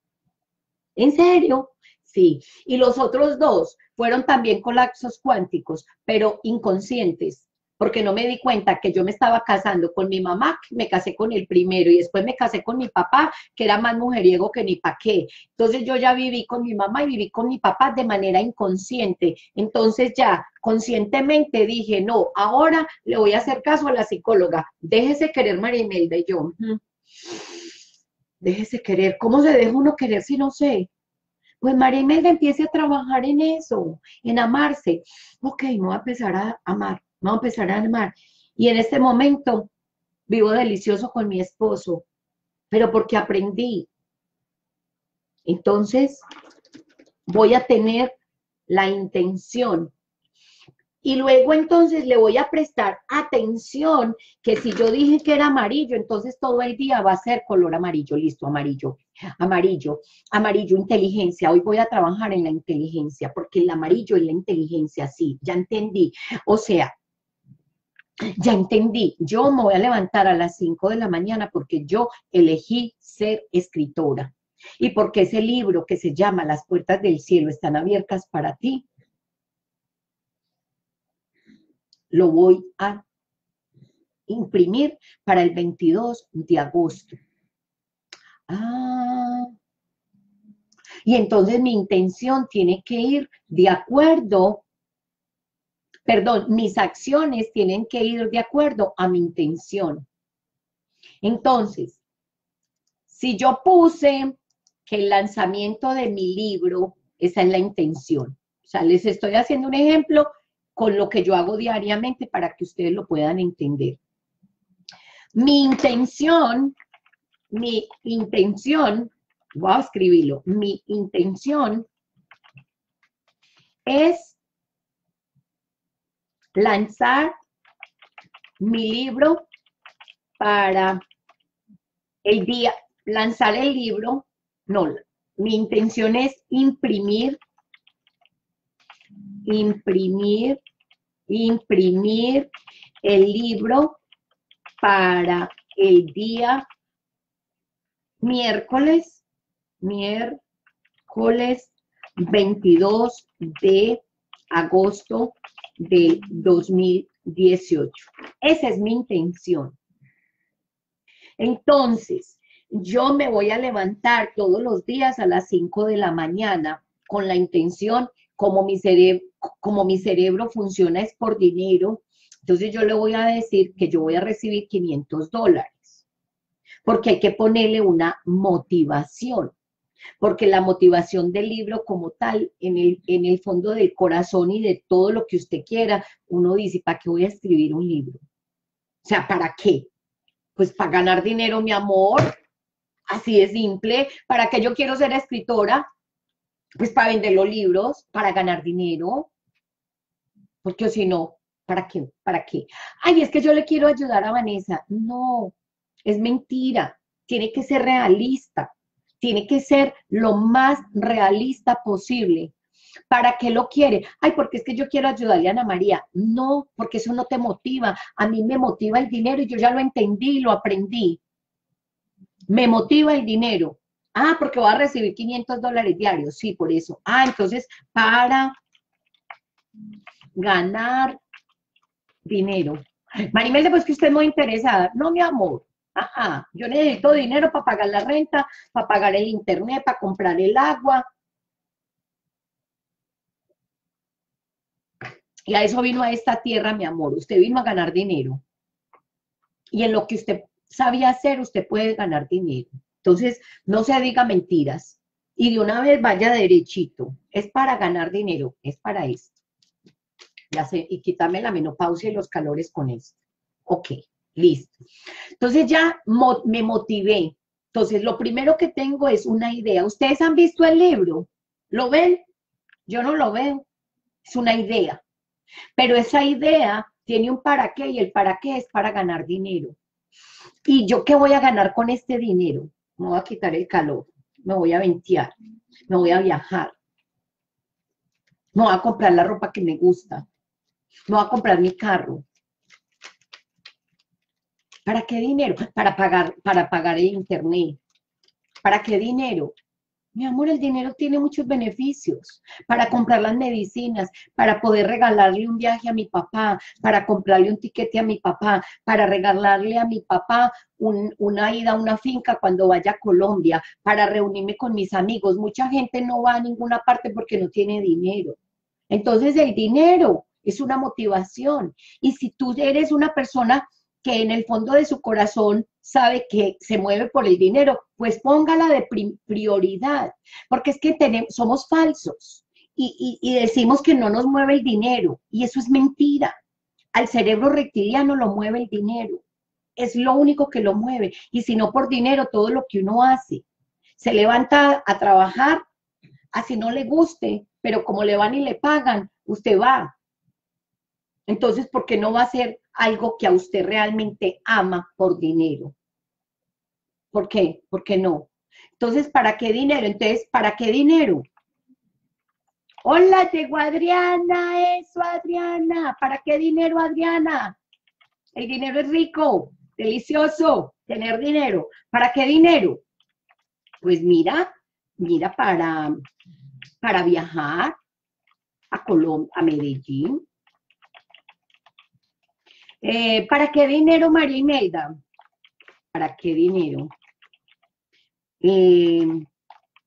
¿En serio? Sí. Y los otros dos fueron también colapsos cuánticos, pero inconscientes, porque no me di cuenta que yo me estaba casando con mi mamá, que me casé con el primero, y después me casé con mi papá, que era más mujeriego que ni pa' qué. Entonces yo ya viví con mi mamá y viví con mi papá de manera inconsciente. Entonces ya conscientemente dije, no, ahora le voy a hacer caso a la psicóloga. Déjese querer, María Imelda. Y yo, déjese querer. ¿Cómo se deja uno querer si no sé? Pues María Imelda, empiece a trabajar en eso, en amarse. Ok, me voy a empezar a amar. Vamos a empezar a amar. Y en este momento vivo delicioso con mi esposo, pero porque aprendí. Entonces voy a tener la intención. Y luego entonces le voy a prestar atención, que si yo dije que era amarillo, entonces todo el día va a ser color amarillo, listo, amarillo, amarillo, amarillo, inteligencia. Hoy voy a trabajar en la inteligencia, porque el amarillo es la inteligencia, sí, ya entendí. O sea, ya entendí, yo me voy a levantar a las 5 de la mañana porque yo elegí ser escritora. Y porque ese libro que se llama Las puertas del cielo están abiertas para ti, lo voy a imprimir para el 22 de agosto. Ah, y entonces mi intención tiene que ir de acuerdo, perdón, mis acciones tienen que ir de acuerdo a mi intención. Entonces, si yo puse que el lanzamiento de mi libro, esa es la intención. O sea, les estoy haciendo un ejemplo con lo que yo hago diariamente para que ustedes lo puedan entender. Mi intención, voy a escribirlo, mi intención es lanzar mi libro para el día, lanzar el libro, no, mi intención es imprimir el libro para el día miércoles 22 de agosto del 2018. Esa es mi intención. Entonces, yo me voy a levantar todos los días a las 5 de la mañana con la intención, como mi cerebro funciona es por dinero, entonces yo le voy a decir que yo voy a recibir $500, porque hay que ponerle una motivación, porque la motivación del libro como tal, en el fondo del corazón y de todo lo que usted quiera, uno dice, ¿para qué voy a escribir un libro? O sea, ¿para qué? Pues para ganar dinero, mi amor, así de simple. ¿Para qué yo quiero ser escritora? Pues para vender los libros, para ganar dinero, porque si no, ¿para qué? ¿Para qué? Ay, es que yo le quiero ayudar a Vanessa. No, es mentira. Tiene que ser realista. Tiene que ser lo más realista posible. ¿Para qué lo quiere? Ay, porque es que yo quiero ayudarle a Ana María. No, porque eso no te motiva. A mí me motiva el dinero y yo ya lo entendí y lo aprendí. Me motiva el dinero. Ah, porque voy a recibir $500 diarios. Sí, por eso. Ah, entonces, para ganar dinero. María Imelda, pues que usted es muy interesada. No, mi amor. Ajá. Yo necesito dinero para pagar la renta, para pagar el internet, para comprar el agua. Y a eso vino a esta tierra, mi amor. Usted vino a ganar dinero. Y en lo que usted sabía hacer, usted puede ganar dinero. Entonces, no se diga mentiras y de una vez vaya derechito. Es para ganar dinero, es para esto. Ya sé, y quítame la menopausia y los calores con esto. Ok, listo. Entonces ya me motivé. Entonces, lo primero que tengo es una idea. ¿Ustedes han visto el libro? ¿Lo ven? Yo no lo veo. Es una idea. Pero esa idea tiene un para qué y el para qué es para ganar dinero. ¿Y yo qué voy a ganar con este dinero? Me voy a quitar el calor, me voy a ventear, me voy a viajar, me voy a comprar la ropa que me gusta, me voy a comprar mi carro. ¿Para qué dinero? Para pagar el internet. ¿Para qué dinero? Mi amor, el dinero tiene muchos beneficios. Para comprar las medicinas, para poder regalarle un viaje a mi papá, para comprarle un tiquete a mi papá, para regalarle a mi papá una ida a una finca cuando vaya a Colombia, para reunirme con mis amigos. Mucha gente no va a ninguna parte porque no tiene dinero. Entonces el dinero es una motivación. Y si tú eres una persona que en el fondo de su corazón sabe que se mueve por el dinero, pues póngala de prioridad, porque es que somos falsos y decimos que no nos mueve el dinero, y eso es mentira. Al cerebro reptiliano lo mueve el dinero, es lo único que lo mueve, y si no por dinero, todo lo que uno hace. Se levanta a trabajar, así no le guste, pero como le van y le pagan, usted va. Entonces, ¿por qué no va a ser algo que a usted realmente ama por dinero? ¿Por qué? ¿Por qué no? Entonces, ¿para qué dinero? Entonces, ¿para qué dinero? Hola, llegó Adriana, eso, Adriana. ¿Para qué dinero, Adriana? El dinero es rico, delicioso, tener dinero. ¿Para qué dinero? Pues mira para viajar a Colombia, a Medellín. ¿Para qué dinero, María Imelda? ¿Para qué dinero?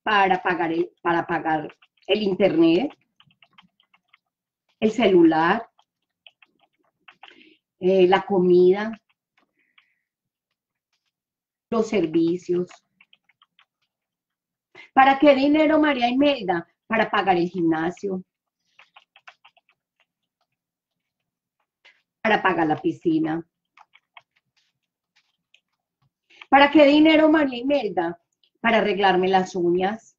Para pagar el internet, el celular, la comida, los servicios. ¿Para qué dinero, María Imelda? Para pagar el gimnasio, para pagar la piscina. ¿Para qué dinero, María Imelda? Para arreglarme las uñas.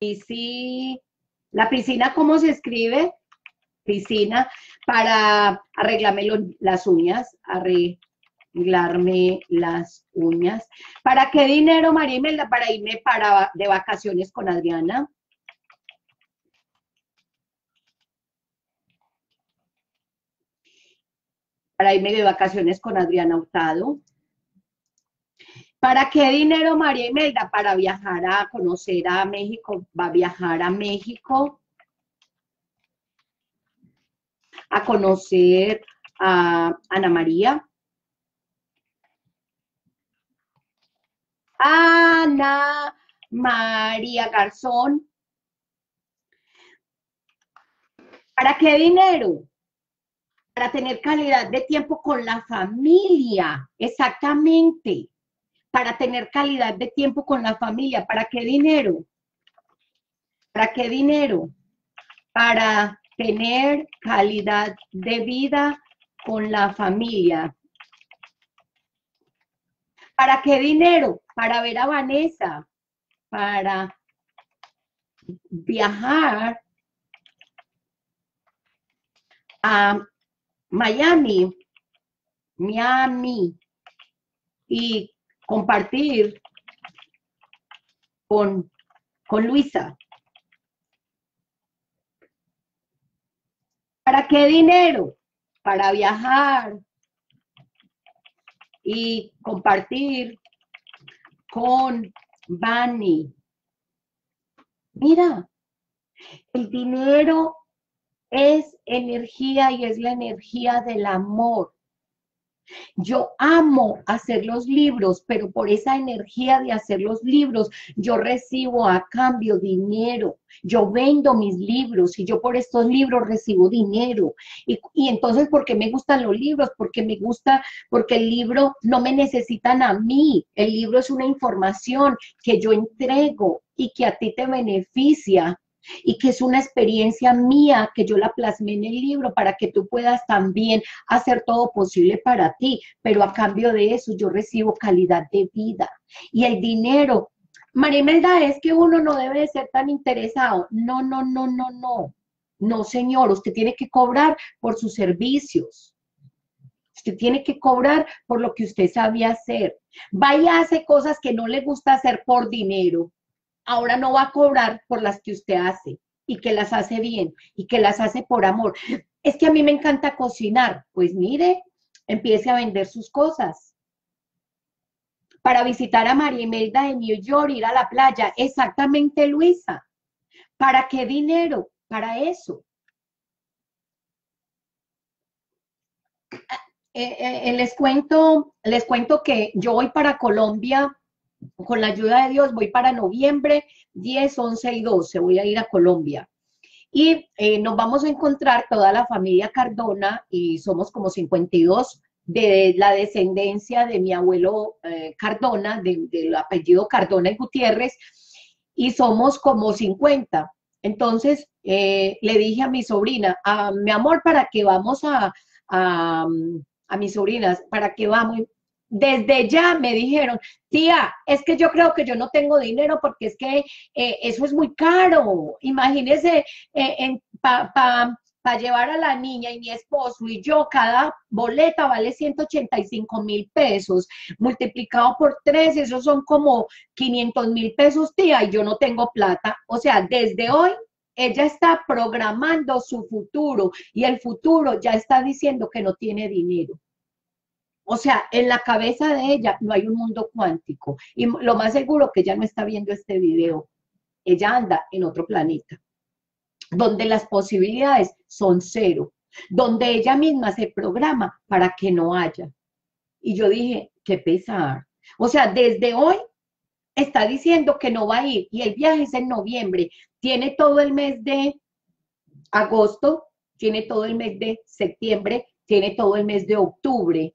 Y si la piscina, ¿cómo se escribe? Piscina, para arreglarme las uñas, arreglarme las uñas. ¿Para qué dinero, María Imelda? Para irme de vacaciones con Adriana. Para irme de vacaciones con Adriana Hurtado. ¿Para qué dinero, María Imelda? Para viajar a conocer a México. Va a viajar a México a conocer a Ana María. Ana María Garzón. ¿Para qué dinero? Para tener calidad de tiempo con la familia, exactamente. Para tener calidad de tiempo con la familia. ¿Para qué dinero? ¿Para qué dinero? Para tener calidad de vida con la familia. ¿Para qué dinero? Para ver a Vanessa. Para viajar a Miami, y compartir con Luisa. ¿Para qué dinero? Para viajar y compartir con Bani. Mira, el dinero es energía y es la energía del amor. Yo amo hacer los libros, pero por esa energía de hacer los libros, yo recibo a cambio dinero. Yo vendo mis libros y yo por estos libros recibo dinero. Y entonces, ¿por qué me gustan los libros? Porque el libro no me necesitan a mí. El libro es una información que yo entrego y que a ti te beneficia, y que es una experiencia mía que yo la plasmé en el libro para que tú puedas también hacer todo posible para ti, pero a cambio de eso yo recibo calidad de vida. Y el dinero, María Imelda, es que uno no debe ser tan interesado. No, no, no, no, no. No, señor, usted tiene que cobrar por sus servicios. Usted tiene que cobrar por lo que usted sabe hacer. Vaya, hace cosas que no le gusta hacer por dinero. ahora no va a cobrar por las que usted hace, y que las hace bien, y que las hace por amor. Es que a mí me encanta cocinar. Pues mire, empiece a vender sus cosas. Para visitar a María Imelda de New York, ir a la playa. Exactamente, Luisa. ¿Para qué dinero? Para eso. Les cuento que yo voy para Colombia, con la ayuda de Dios, voy para noviembre 10, 11 y 12, voy a ir a Colombia. Y nos vamos a encontrar toda la familia Cardona, y somos como 52 de la descendencia de mi abuelo Cardona, del apellido Cardona y Gutiérrez, y somos como 50. Entonces le dije a mi sobrina, mi amor, ¿para qué vamos a mis sobrinas? ¿Para qué vamos? Desde ya me dijeron, tía, es que yo creo que yo no tengo dinero porque es que eso es muy caro. Imagínese, para llevar a la niña y mi esposo y yo, cada boleta vale 185.000 pesos. Multiplicado por 3, esos son como 500.000 pesos, tía, y yo no tengo plata. O sea, desde hoy ella está programando su futuro y el futuro ya está diciendo que no tiene dinero. O sea, en la cabeza de ella no hay un mundo cuántico. Y lo más seguro que ella no está viendo este video. Ella anda en otro planeta, donde las posibilidades son cero, donde ella misma se programa para que no haya. Y yo dije, qué pesar. O sea, desde hoy está diciendo que no va a ir. Y el viaje es en noviembre. Tiene todo el mes de agosto, tiene todo el mes de septiembre, tiene todo el mes de octubre,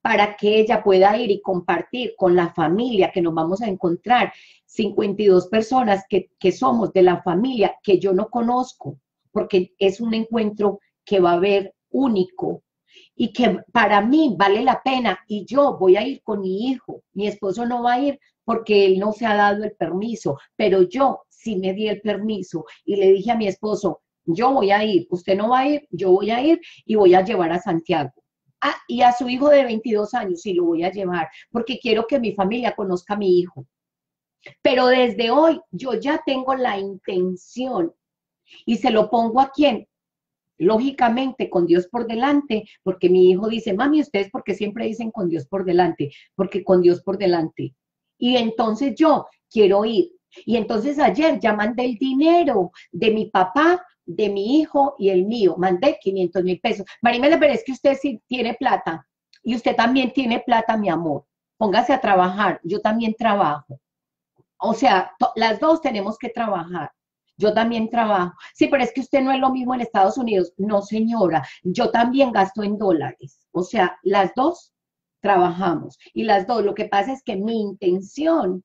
para que ella pueda ir y compartir con la familia que nos vamos a encontrar, 52 personas que somos de la familia que yo no conozco, porque es un encuentro que va a haber único y que para mí vale la pena, y yo voy a ir con mi hijo. Mi esposo no va a ir porque él no se ha dado el permiso, pero yo sí me di el permiso y le dije a mi esposo, yo voy a ir, usted no va a ir, yo voy a ir y voy a llevar a Santiago. Ah, y a su hijo de 22 años, y lo voy a llevar, porque quiero que mi familia conozca a mi hijo. Pero desde hoy yo ya tengo la intención, y se lo pongo a quién, lógicamente con Dios por delante, porque mi hijo dice, mami, ustedes porque siempre dicen con Dios por delante, porque con Dios por delante. Y entonces yo quiero ir. Y entonces ayer ya mandé el dinero de mi papá, de mi hijo y el mío, mandé 500.000 pesos. María Imelda, pero es que usted sí tiene plata, y usted también tiene plata, mi amor, póngase a trabajar, yo también trabajo. O sea, las dos tenemos que trabajar, yo también trabajo. Sí, pero es que usted no es lo mismo en Estados Unidos. No, señora, yo también gasto en dólares. O sea, las dos trabajamos, y las dos, lo que pasa es que mi intención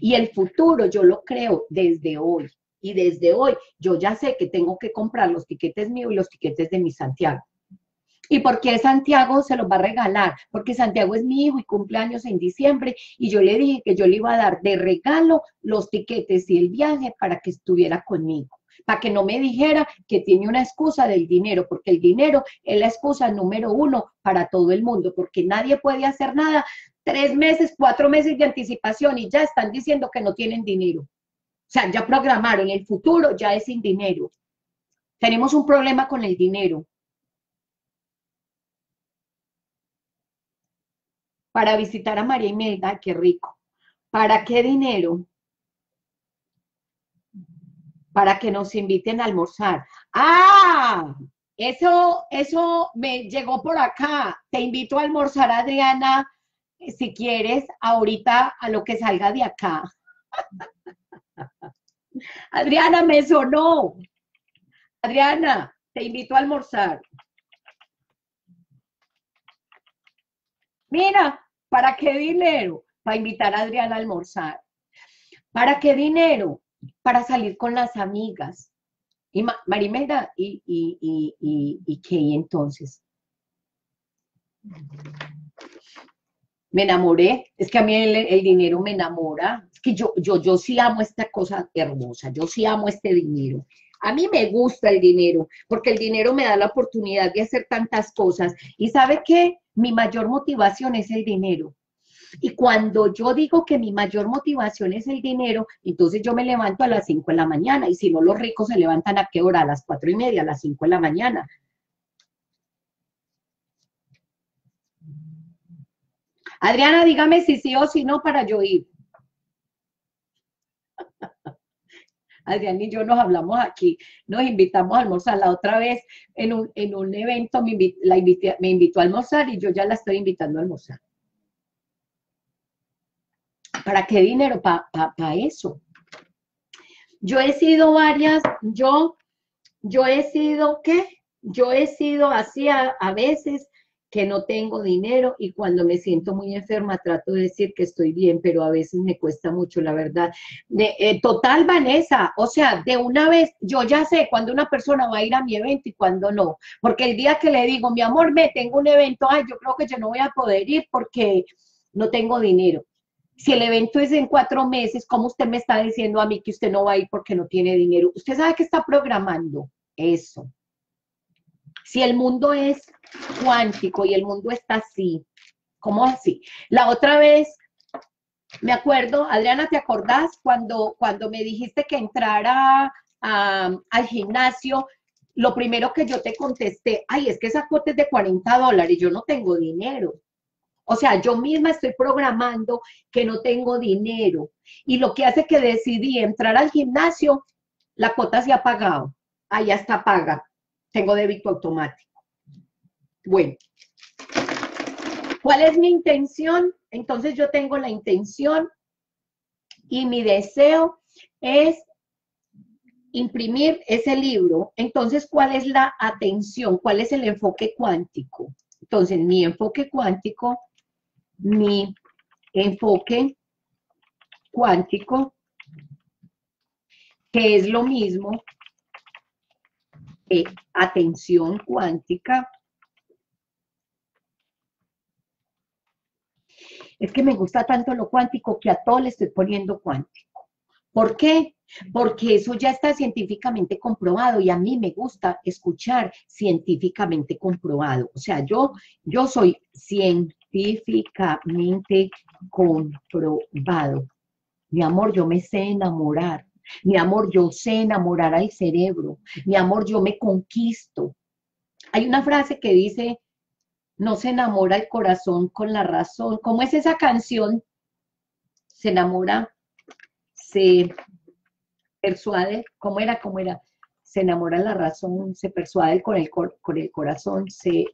y el futuro yo lo creo desde hoy. Y desde hoy yo ya sé que tengo que comprar los tiquetes míos y los tiquetes de mi Santiago. ¿Y por qué Santiago se los va a regalar? Porque Santiago es mi hijo y cumple años en diciembre, y yo le dije que yo le iba a dar de regalo los tiquetes y el viaje para que estuviera conmigo, para que no me dijera que tiene una excusa del dinero, porque el dinero es la excusa número 1 para todo el mundo, porque nadie puede hacer nada 3 meses, 4 meses de anticipación y ya están diciendo que no tienen dinero. O sea, ya programaron, el futuro ya es sin dinero. Tenemos un problema con el dinero. Para visitar a María Imelda, qué rico. ¿Para qué dinero? Para que nos inviten a almorzar. ¡Ah! Eso me llegó por acá. Te invito a almorzar, Adriana, si quieres, ahorita a lo que salga de acá. Adriana, me sonó. Adriana, te invito a almorzar. Mira, ¿para qué dinero? Para invitar a Adriana a almorzar. ¿Para qué dinero? Para salir con las amigas. Y María Imelda, ¿y qué entonces? Me enamoré, es que a mí el dinero me enamora, es que yo sí amo esta cosa hermosa, yo sí amo este dinero. A mí me gusta el dinero, porque el dinero me da la oportunidad de hacer tantas cosas. ¿Y sabe qué? Mi mayor motivación es el dinero. Y cuando yo digo que mi mayor motivación es el dinero, entonces yo me levanto a las 5 de la mañana. Y si no, los ricos se levantan ¿a qué hora? A las 4:30, a las 5 de la mañana. Adriana, dígame si sí o si no para yo ir. Adriana y yo nos hablamos aquí, nos invitamos a almorzar. La otra vez en un evento me invitó a almorzar y yo ya la estoy invitando a almorzar. ¿Para qué dinero? Para eso. Yo he sido así a veces que no tengo dinero y cuando me siento muy enferma trato de decir que estoy bien, pero a veces me cuesta mucho, la verdad. Total, Vanessa, o sea, de una vez, yo ya sé cuando una persona va a ir a mi evento y cuando no, porque el día que le digo, mi amor, me tengo un evento, ay, yo creo que yo no voy a poder ir porque no tengo dinero. Si el evento es en 4 meses, ¿cómo usted me está diciendo a mí que usted no va a ir porque no tiene dinero? Usted sabe que está programando eso. Si el mundo es cuántico y el mundo está así, ¿cómo así? La otra vez, me acuerdo, Adriana, ¿te acordás cuando me dijiste que entrara al gimnasio? Lo primero que yo te contesté, ay, es que esa cuota es de $40, yo no tengo dinero. O sea, yo misma estoy programando que no tengo dinero. Y lo que hace que decidí entrar al gimnasio, la cuota se ha pagado. Ahí está paga. Tengo débito automático. Bueno, ¿cuál es mi intención? Entonces yo tengo la intención y mi deseo es imprimir ese libro. Entonces, ¿cuál es la atención? ¿Cuál es el enfoque cuántico? Entonces, mi enfoque cuántico, que es lo mismo que atención cuántica. Es que me gusta tanto lo cuántico que a todo le estoy poniendo cuántico. ¿Por qué? Porque eso ya está científicamente comprobado y a mí me gusta escuchar científicamente comprobado. O sea, yo soy científicamente comprobado. Mi amor, yo me sé enamorar. Mi amor, yo sé enamorar al cerebro. Mi amor, yo me conquisto. Hay una frase que dice, no se enamora el corazón con la razón. ¿Cómo es esa canción? Se enamora, se persuade, ¿cómo era? Se enamora la razón, se persuade con el corazón, se...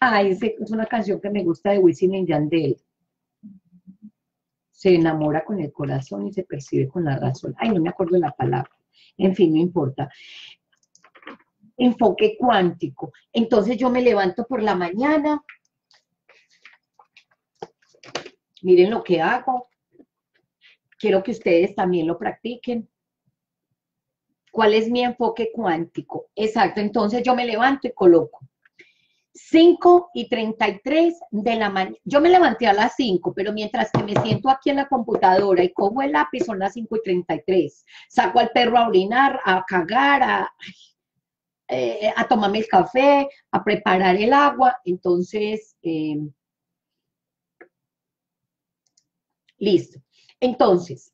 Ay, es una canción que me gusta de Wisin y Yandel. Se enamora con el corazón y se percibe con la razón. Ay, no me acuerdo de la palabra. En fin, no importa. Enfoque cuántico. Entonces yo me levanto por la mañana. Miren lo que hago. Quiero que ustedes también lo practiquen. ¿Cuál es mi enfoque cuántico? Exacto, entonces yo me levanto y coloco. 5:33 de la mañana. Yo me levanté a las 5, pero mientras que me siento aquí en la computadora y cojo el lápiz, son las 5:33. Saco al perro a orinar, a cagar, a tomarme el café, a preparar el agua. Entonces, listo. Entonces,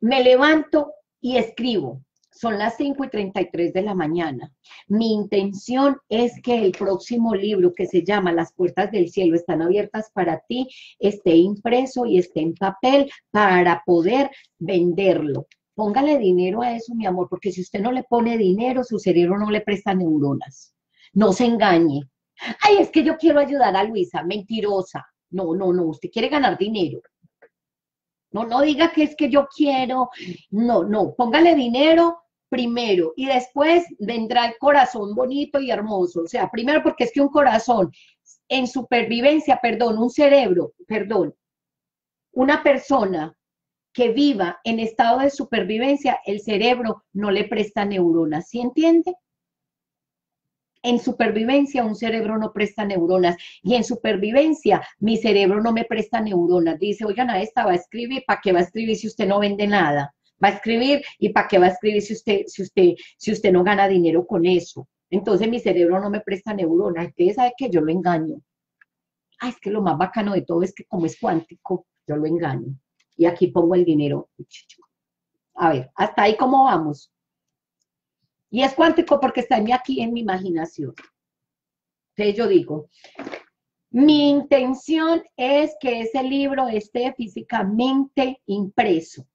me levanto y escribo. Son las 5:33 de la mañana. Mi intención es que el próximo libro, que se llama Las puertas del cielo están abiertas para ti, esté impreso y esté en papel para poder venderlo. Póngale dinero a eso, mi amor, porque si usted no le pone dinero, su cerebro no le presta neuronas. No se engañe. Ay, es que yo quiero ayudar a Luisa, mentirosa. No, no, no, usted quiere ganar dinero. No, no diga que es que yo quiero. No, no, póngale dinero primero y después vendrá el corazón bonito y hermoso. O sea, primero porque es que un corazón en supervivencia, una persona que viva en estado de supervivencia, el cerebro no le presta neuronas, ¿sí entiende? En supervivencia un cerebro no presta neuronas y en supervivencia mi cerebro no me presta neuronas. Dice, oigan, a esta va a escribir, ¿para qué va a escribir si usted no vende nada? Va a escribir y ¿para qué va a escribir si usted no gana dinero con eso? Entonces mi cerebro no me presta neuronas. Ustedes saben que yo lo engaño. ah, es que lo más bacano de todo es que como es cuántico, yo lo engaño. Y aquí pongo el dinero. A ver, hasta ahí cómo vamos. Y es cuántico porque está aquí en mi imaginación. Entonces yo digo, mi intención es que ese libro esté físicamente impreso.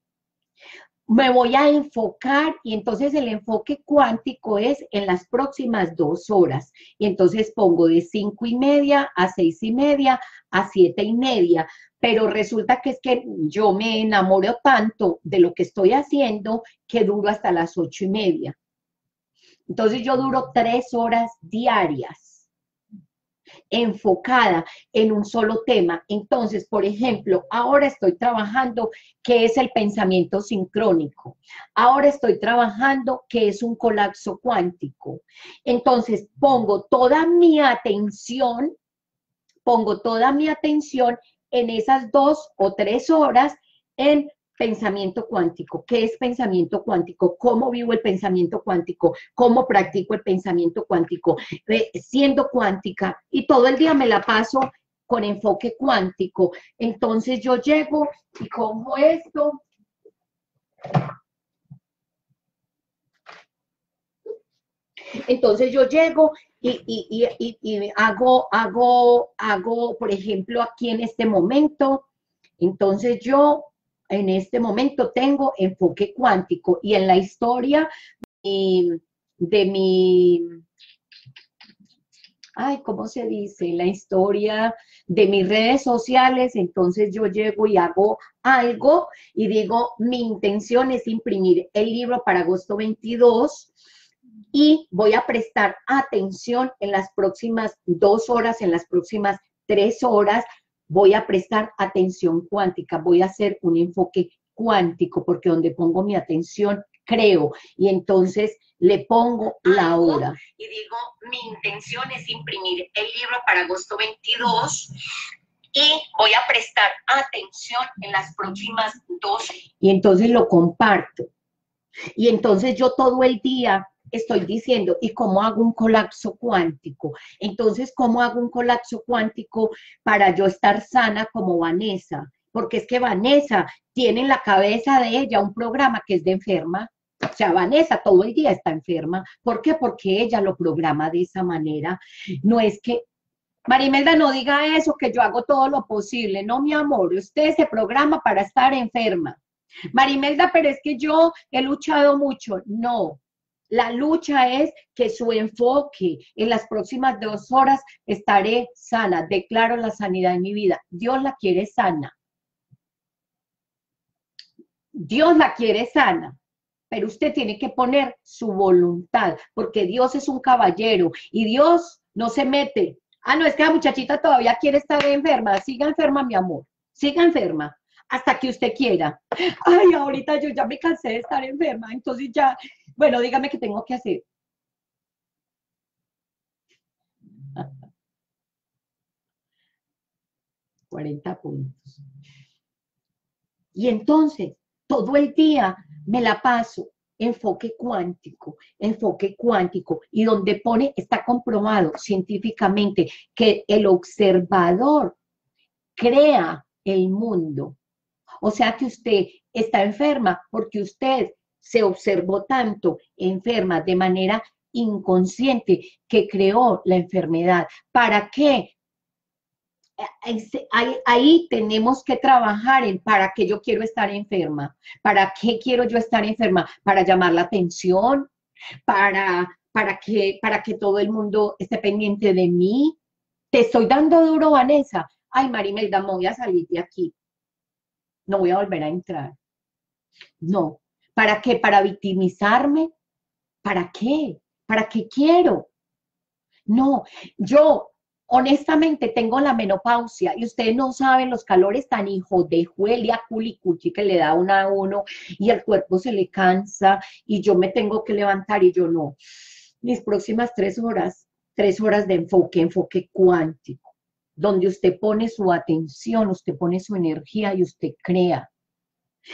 Me voy a enfocar y entonces el enfoque cuántico es en las próximas 2 horas. Y entonces pongo de 5:30 a 6:30 a 7:30. Pero resulta que es que yo me enamoro tanto de lo que estoy haciendo que duro hasta las 8:30. Entonces yo duro 3 horas diarias, enfocada en un solo tema. Entonces, por ejemplo, ahora estoy trabajando qué es el pensamiento sincrónico. Ahora estoy trabajando qué es un colapso cuántico. Entonces pongo toda mi atención en esas 2 o 3 horas en pensamiento cuántico. ¿Qué es pensamiento cuántico? ¿Cómo vivo el pensamiento cuántico? ¿Cómo practico el pensamiento cuántico? Siendo cuántica, y todo el día me la paso con enfoque cuántico. Entonces yo llego y cojo esto. Entonces yo llego y hago, por ejemplo, aquí en este momento. Entonces yo en este momento tengo enfoque cuántico, y en la historia de mis redes sociales, entonces yo llego y hago algo y digo, mi intención es imprimir el libro para agosto 22, y voy a prestar atención en las próximas 2 horas, en las próximas 3 horas, voy a prestar atención cuántica, voy a hacer un enfoque cuántico, porque donde pongo mi atención, creo, y entonces le pongo la hora. Y digo, mi intención es imprimir el libro para agosto 22, y voy a prestar atención en las próximas 2. Y entonces lo comparto. Y entonces yo todo el día estoy diciendo, ¿y cómo hago un colapso cuántico? Entonces, ¿cómo hago un colapso cuántico para yo estar sana como Vanessa? Porque es que Vanessa tiene en la cabeza de ella un programa que es de enferma. O sea, Vanessa todo el día está enferma. ¿Por qué? Porque ella lo programa de esa manera. No es que, María Imelda, no diga eso, que yo hago todo lo posible. No, mi amor, usted se programa para estar enferma. María Imelda, pero es que yo he luchado mucho. No. La lucha es que su enfoque, en las próximas 2 horas estaré sana, declaro la sanidad en mi vida. Dios la quiere sana. Dios la quiere sana, pero usted tiene que poner su voluntad, porque Dios es un caballero y Dios no se mete. Ah, no, es que la muchachita todavía quiere estar enferma. Siga enferma, mi amor, siga enferma, hasta que usted quiera. Ay, ahorita yo ya me cansé de estar enferma, entonces ya, bueno, dígame qué tengo que hacer. $40 puntos. Y entonces, todo el día me la paso, enfoque cuántico, y donde pone, está comprobado científicamente que el observador crea el mundo. O sea que usted está enferma porque usted se observó tanto enferma de manera inconsciente que creó la enfermedad. ¿Para qué? Ahí tenemos que trabajar en para qué yo quiero estar enferma. ¿Para qué quiero yo estar enferma? Para llamar la atención, para que todo el mundo esté pendiente de mí. Te estoy dando duro, Vanessa. Ay, María Imelda, me voy a salir de aquí. No voy a volver a entrar. No. ¿Para qué? ¿Para victimizarme? ¿Para qué? ¿Para qué quiero? No. Yo, honestamente, tengo la menopausia y ustedes no saben los calores tan hijo de juelia, culicuchi que le da una a uno y el cuerpo se le cansa y yo me tengo que levantar y yo no. Mis próximas 3 horas, 3 horas de enfoque cuántico, donde usted pone su atención, usted pone su energía y usted crea.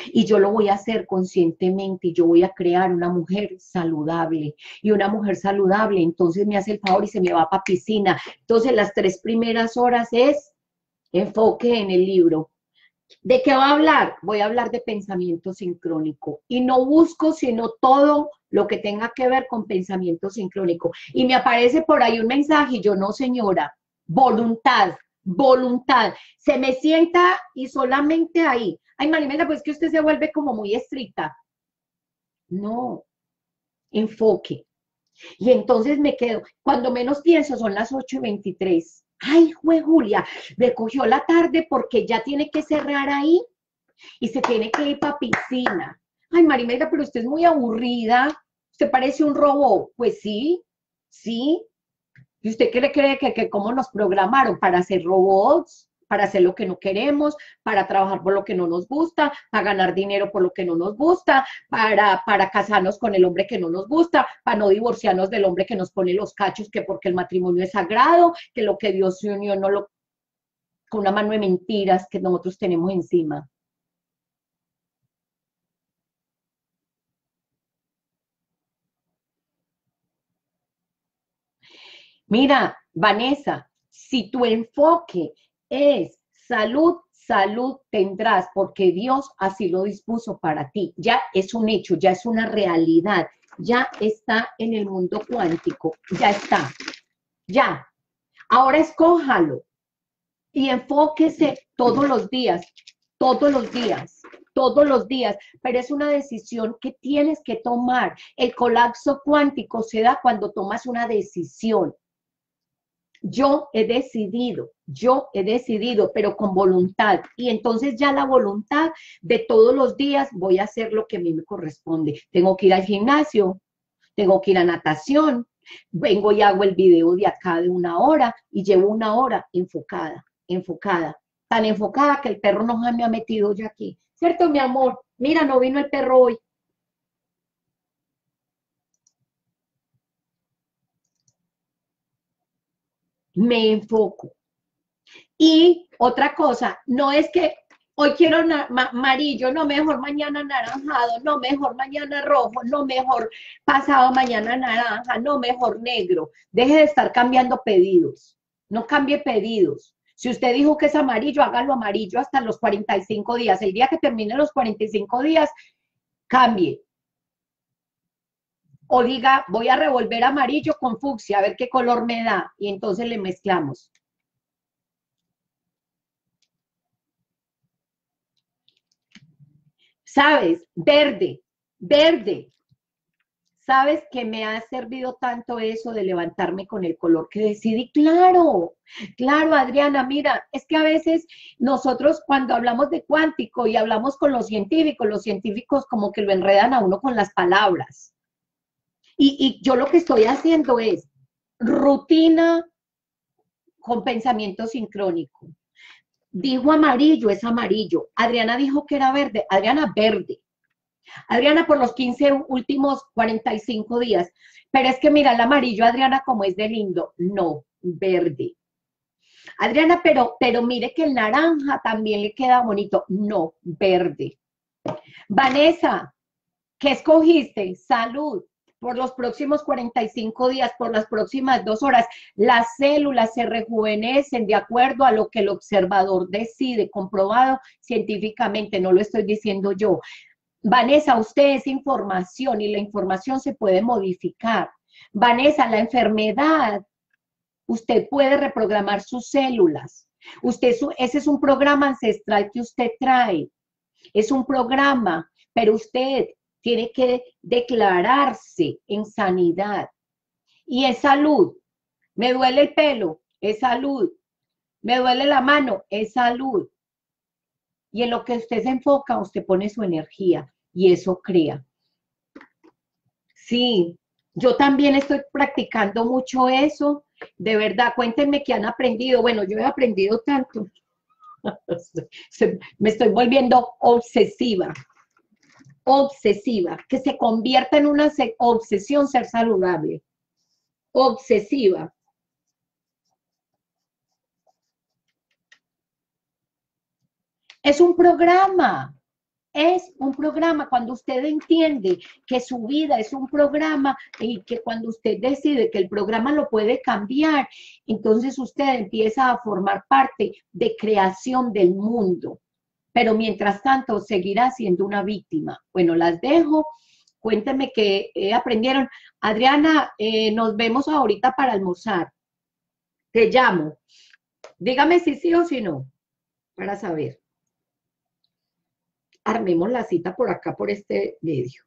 Y yo lo voy a hacer conscientemente, y yo voy a crear una mujer saludable. Y una mujer saludable, entonces me hace el favor y se me va para piscina. Entonces las 3 primeras horas es enfoque en el libro. ¿De qué va a hablar? Voy a hablar de pensamiento sincrónico. Y no busco sino todo lo que tenga que ver con pensamiento sincrónico. Y me aparece por ahí un mensaje, y yo no, señora, voluntad. Se me sienta y solamente ahí. Ay, María Imelda, pues que usted se vuelve como muy estricta. No, enfoque. Y entonces me quedo, cuando menos pienso son las 8:23. Ay, jue Julia, me cogió la tarde porque ya tiene que cerrar ahí y se tiene que ir para piscina. Ay, María Imelda, pero usted es muy aburrida, usted parece un robot. Pues sí. ¿Y usted qué le cree que cómo nos programaron para ser robots, para hacer lo que no queremos, para trabajar por lo que no nos gusta, para ganar dinero por lo que no nos gusta, para casarnos con el hombre que no nos gusta, para no divorciarnos del hombre que nos pone los cachos, que porque el matrimonio es sagrado, que lo que Dios se unió no lo... con una mano de mentiras que nosotros tenemos encima? Mira, Vanessa, si tu enfoque es salud, salud tendrás, porque Dios así lo dispuso para ti. Ya es un hecho, ya es una realidad, ya está en el mundo cuántico, ya está, ya. Ahora escójalo y enfóquese todos los días, pero es una decisión que tienes que tomar. El colapso cuántico se da cuando tomas una decisión. Yo he decidido, pero con voluntad. Y entonces ya la voluntad de todos los días voy a hacer lo que a mí me corresponde. Tengo que ir al gimnasio, tengo que ir a natación, vengo y hago el video de acá de 1 hora y llevo 1 hora enfocada. Tan enfocada que el perro no me ha metido ya aquí. ¿Cierto, mi amor? Mira, no vino el perro hoy. Me enfoco. Y otra cosa, no es que hoy quiero amarillo, no, mejor mañana anaranjado, no, mejor mañana rojo, no, mejor pasado mañana naranja, no, mejor negro. Deje de estar cambiando pedidos, no cambie pedidos. Si usted dijo que es amarillo, hágalo amarillo hasta los 45 días. El día que termine los 45 días, cambie. O diga, voy a revolver amarillo con fucsia, a ver qué color me da. Y entonces le mezclamos. ¿Sabes? Verde. ¿Sabes que me ha servido tanto eso de levantarme con el color que decidí? Claro, Adriana, mira, es que a veces nosotros cuando hablamos de cuántico y hablamos con los científicos como que lo enredan a uno con las palabras. Y yo lo que estoy haciendo es rutina con pensamiento sincrónico. Dijo amarillo, es amarillo. Adriana dijo que era verde. Adriana, verde. Adriana, por los 15 últimos 45 días. Pero es que mira el amarillo, Adriana, como es de lindo. No, verde. Adriana, pero mire que el naranja también le queda bonito. No, verde. Vanessa, ¿qué escogiste? Salud. Por los próximos 45 días, por las próximas 2 horas, las células se rejuvenecen de acuerdo a lo que el observador decide, comprobado científicamente, no lo estoy diciendo yo. Vanessa, usted es información y la información se puede modificar. Vanessa, la enfermedad, usted puede reprogramar sus células. Ese es un programa ancestral que usted trae, es un programa, pero usted tiene que declararse en sanidad. Y es salud. Me duele el pelo, es salud. Me duele la mano, es salud. Y en lo que usted se enfoca, usted pone su energía y eso crea. Sí, yo también estoy practicando mucho eso. De verdad, cuéntenme qué han aprendido. Bueno, yo he aprendido tanto. Me estoy volviendo obsesiva, que se convierta en una obsesión ser saludable, obsesiva. Es un programa, es un programa. Cuando usted entiende que su vida es un programa y que cuando usted decide que el programa lo puede cambiar, entonces usted empieza a formar parte de creación del mundo. Pero mientras tanto seguirá siendo una víctima. Bueno, las dejo. Cuéntenme qué aprendieron. Adriana, nos vemos ahorita para almorzar. Te llamo. Dígame si sí o si no, para saber. Armemos la cita por acá, por este medio.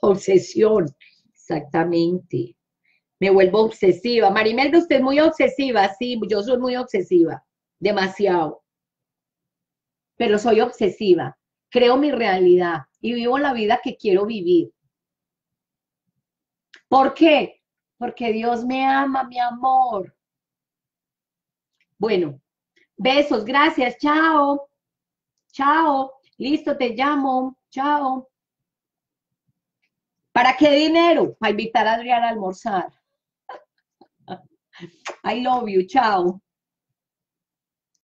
Obsesión, exactamente. Me vuelvo obsesiva. María Imelda, usted es muy obsesiva. Sí, yo soy muy obsesiva, demasiado. Pero soy obsesiva. Creo mi realidad y vivo la vida que quiero vivir. ¿Por qué? Porque Dios me ama, mi amor. Bueno, besos, gracias, chao. Chao, listo, te llamo, chao. ¿Para qué dinero? Para invitar a Adriana a almorzar. I love you, chao.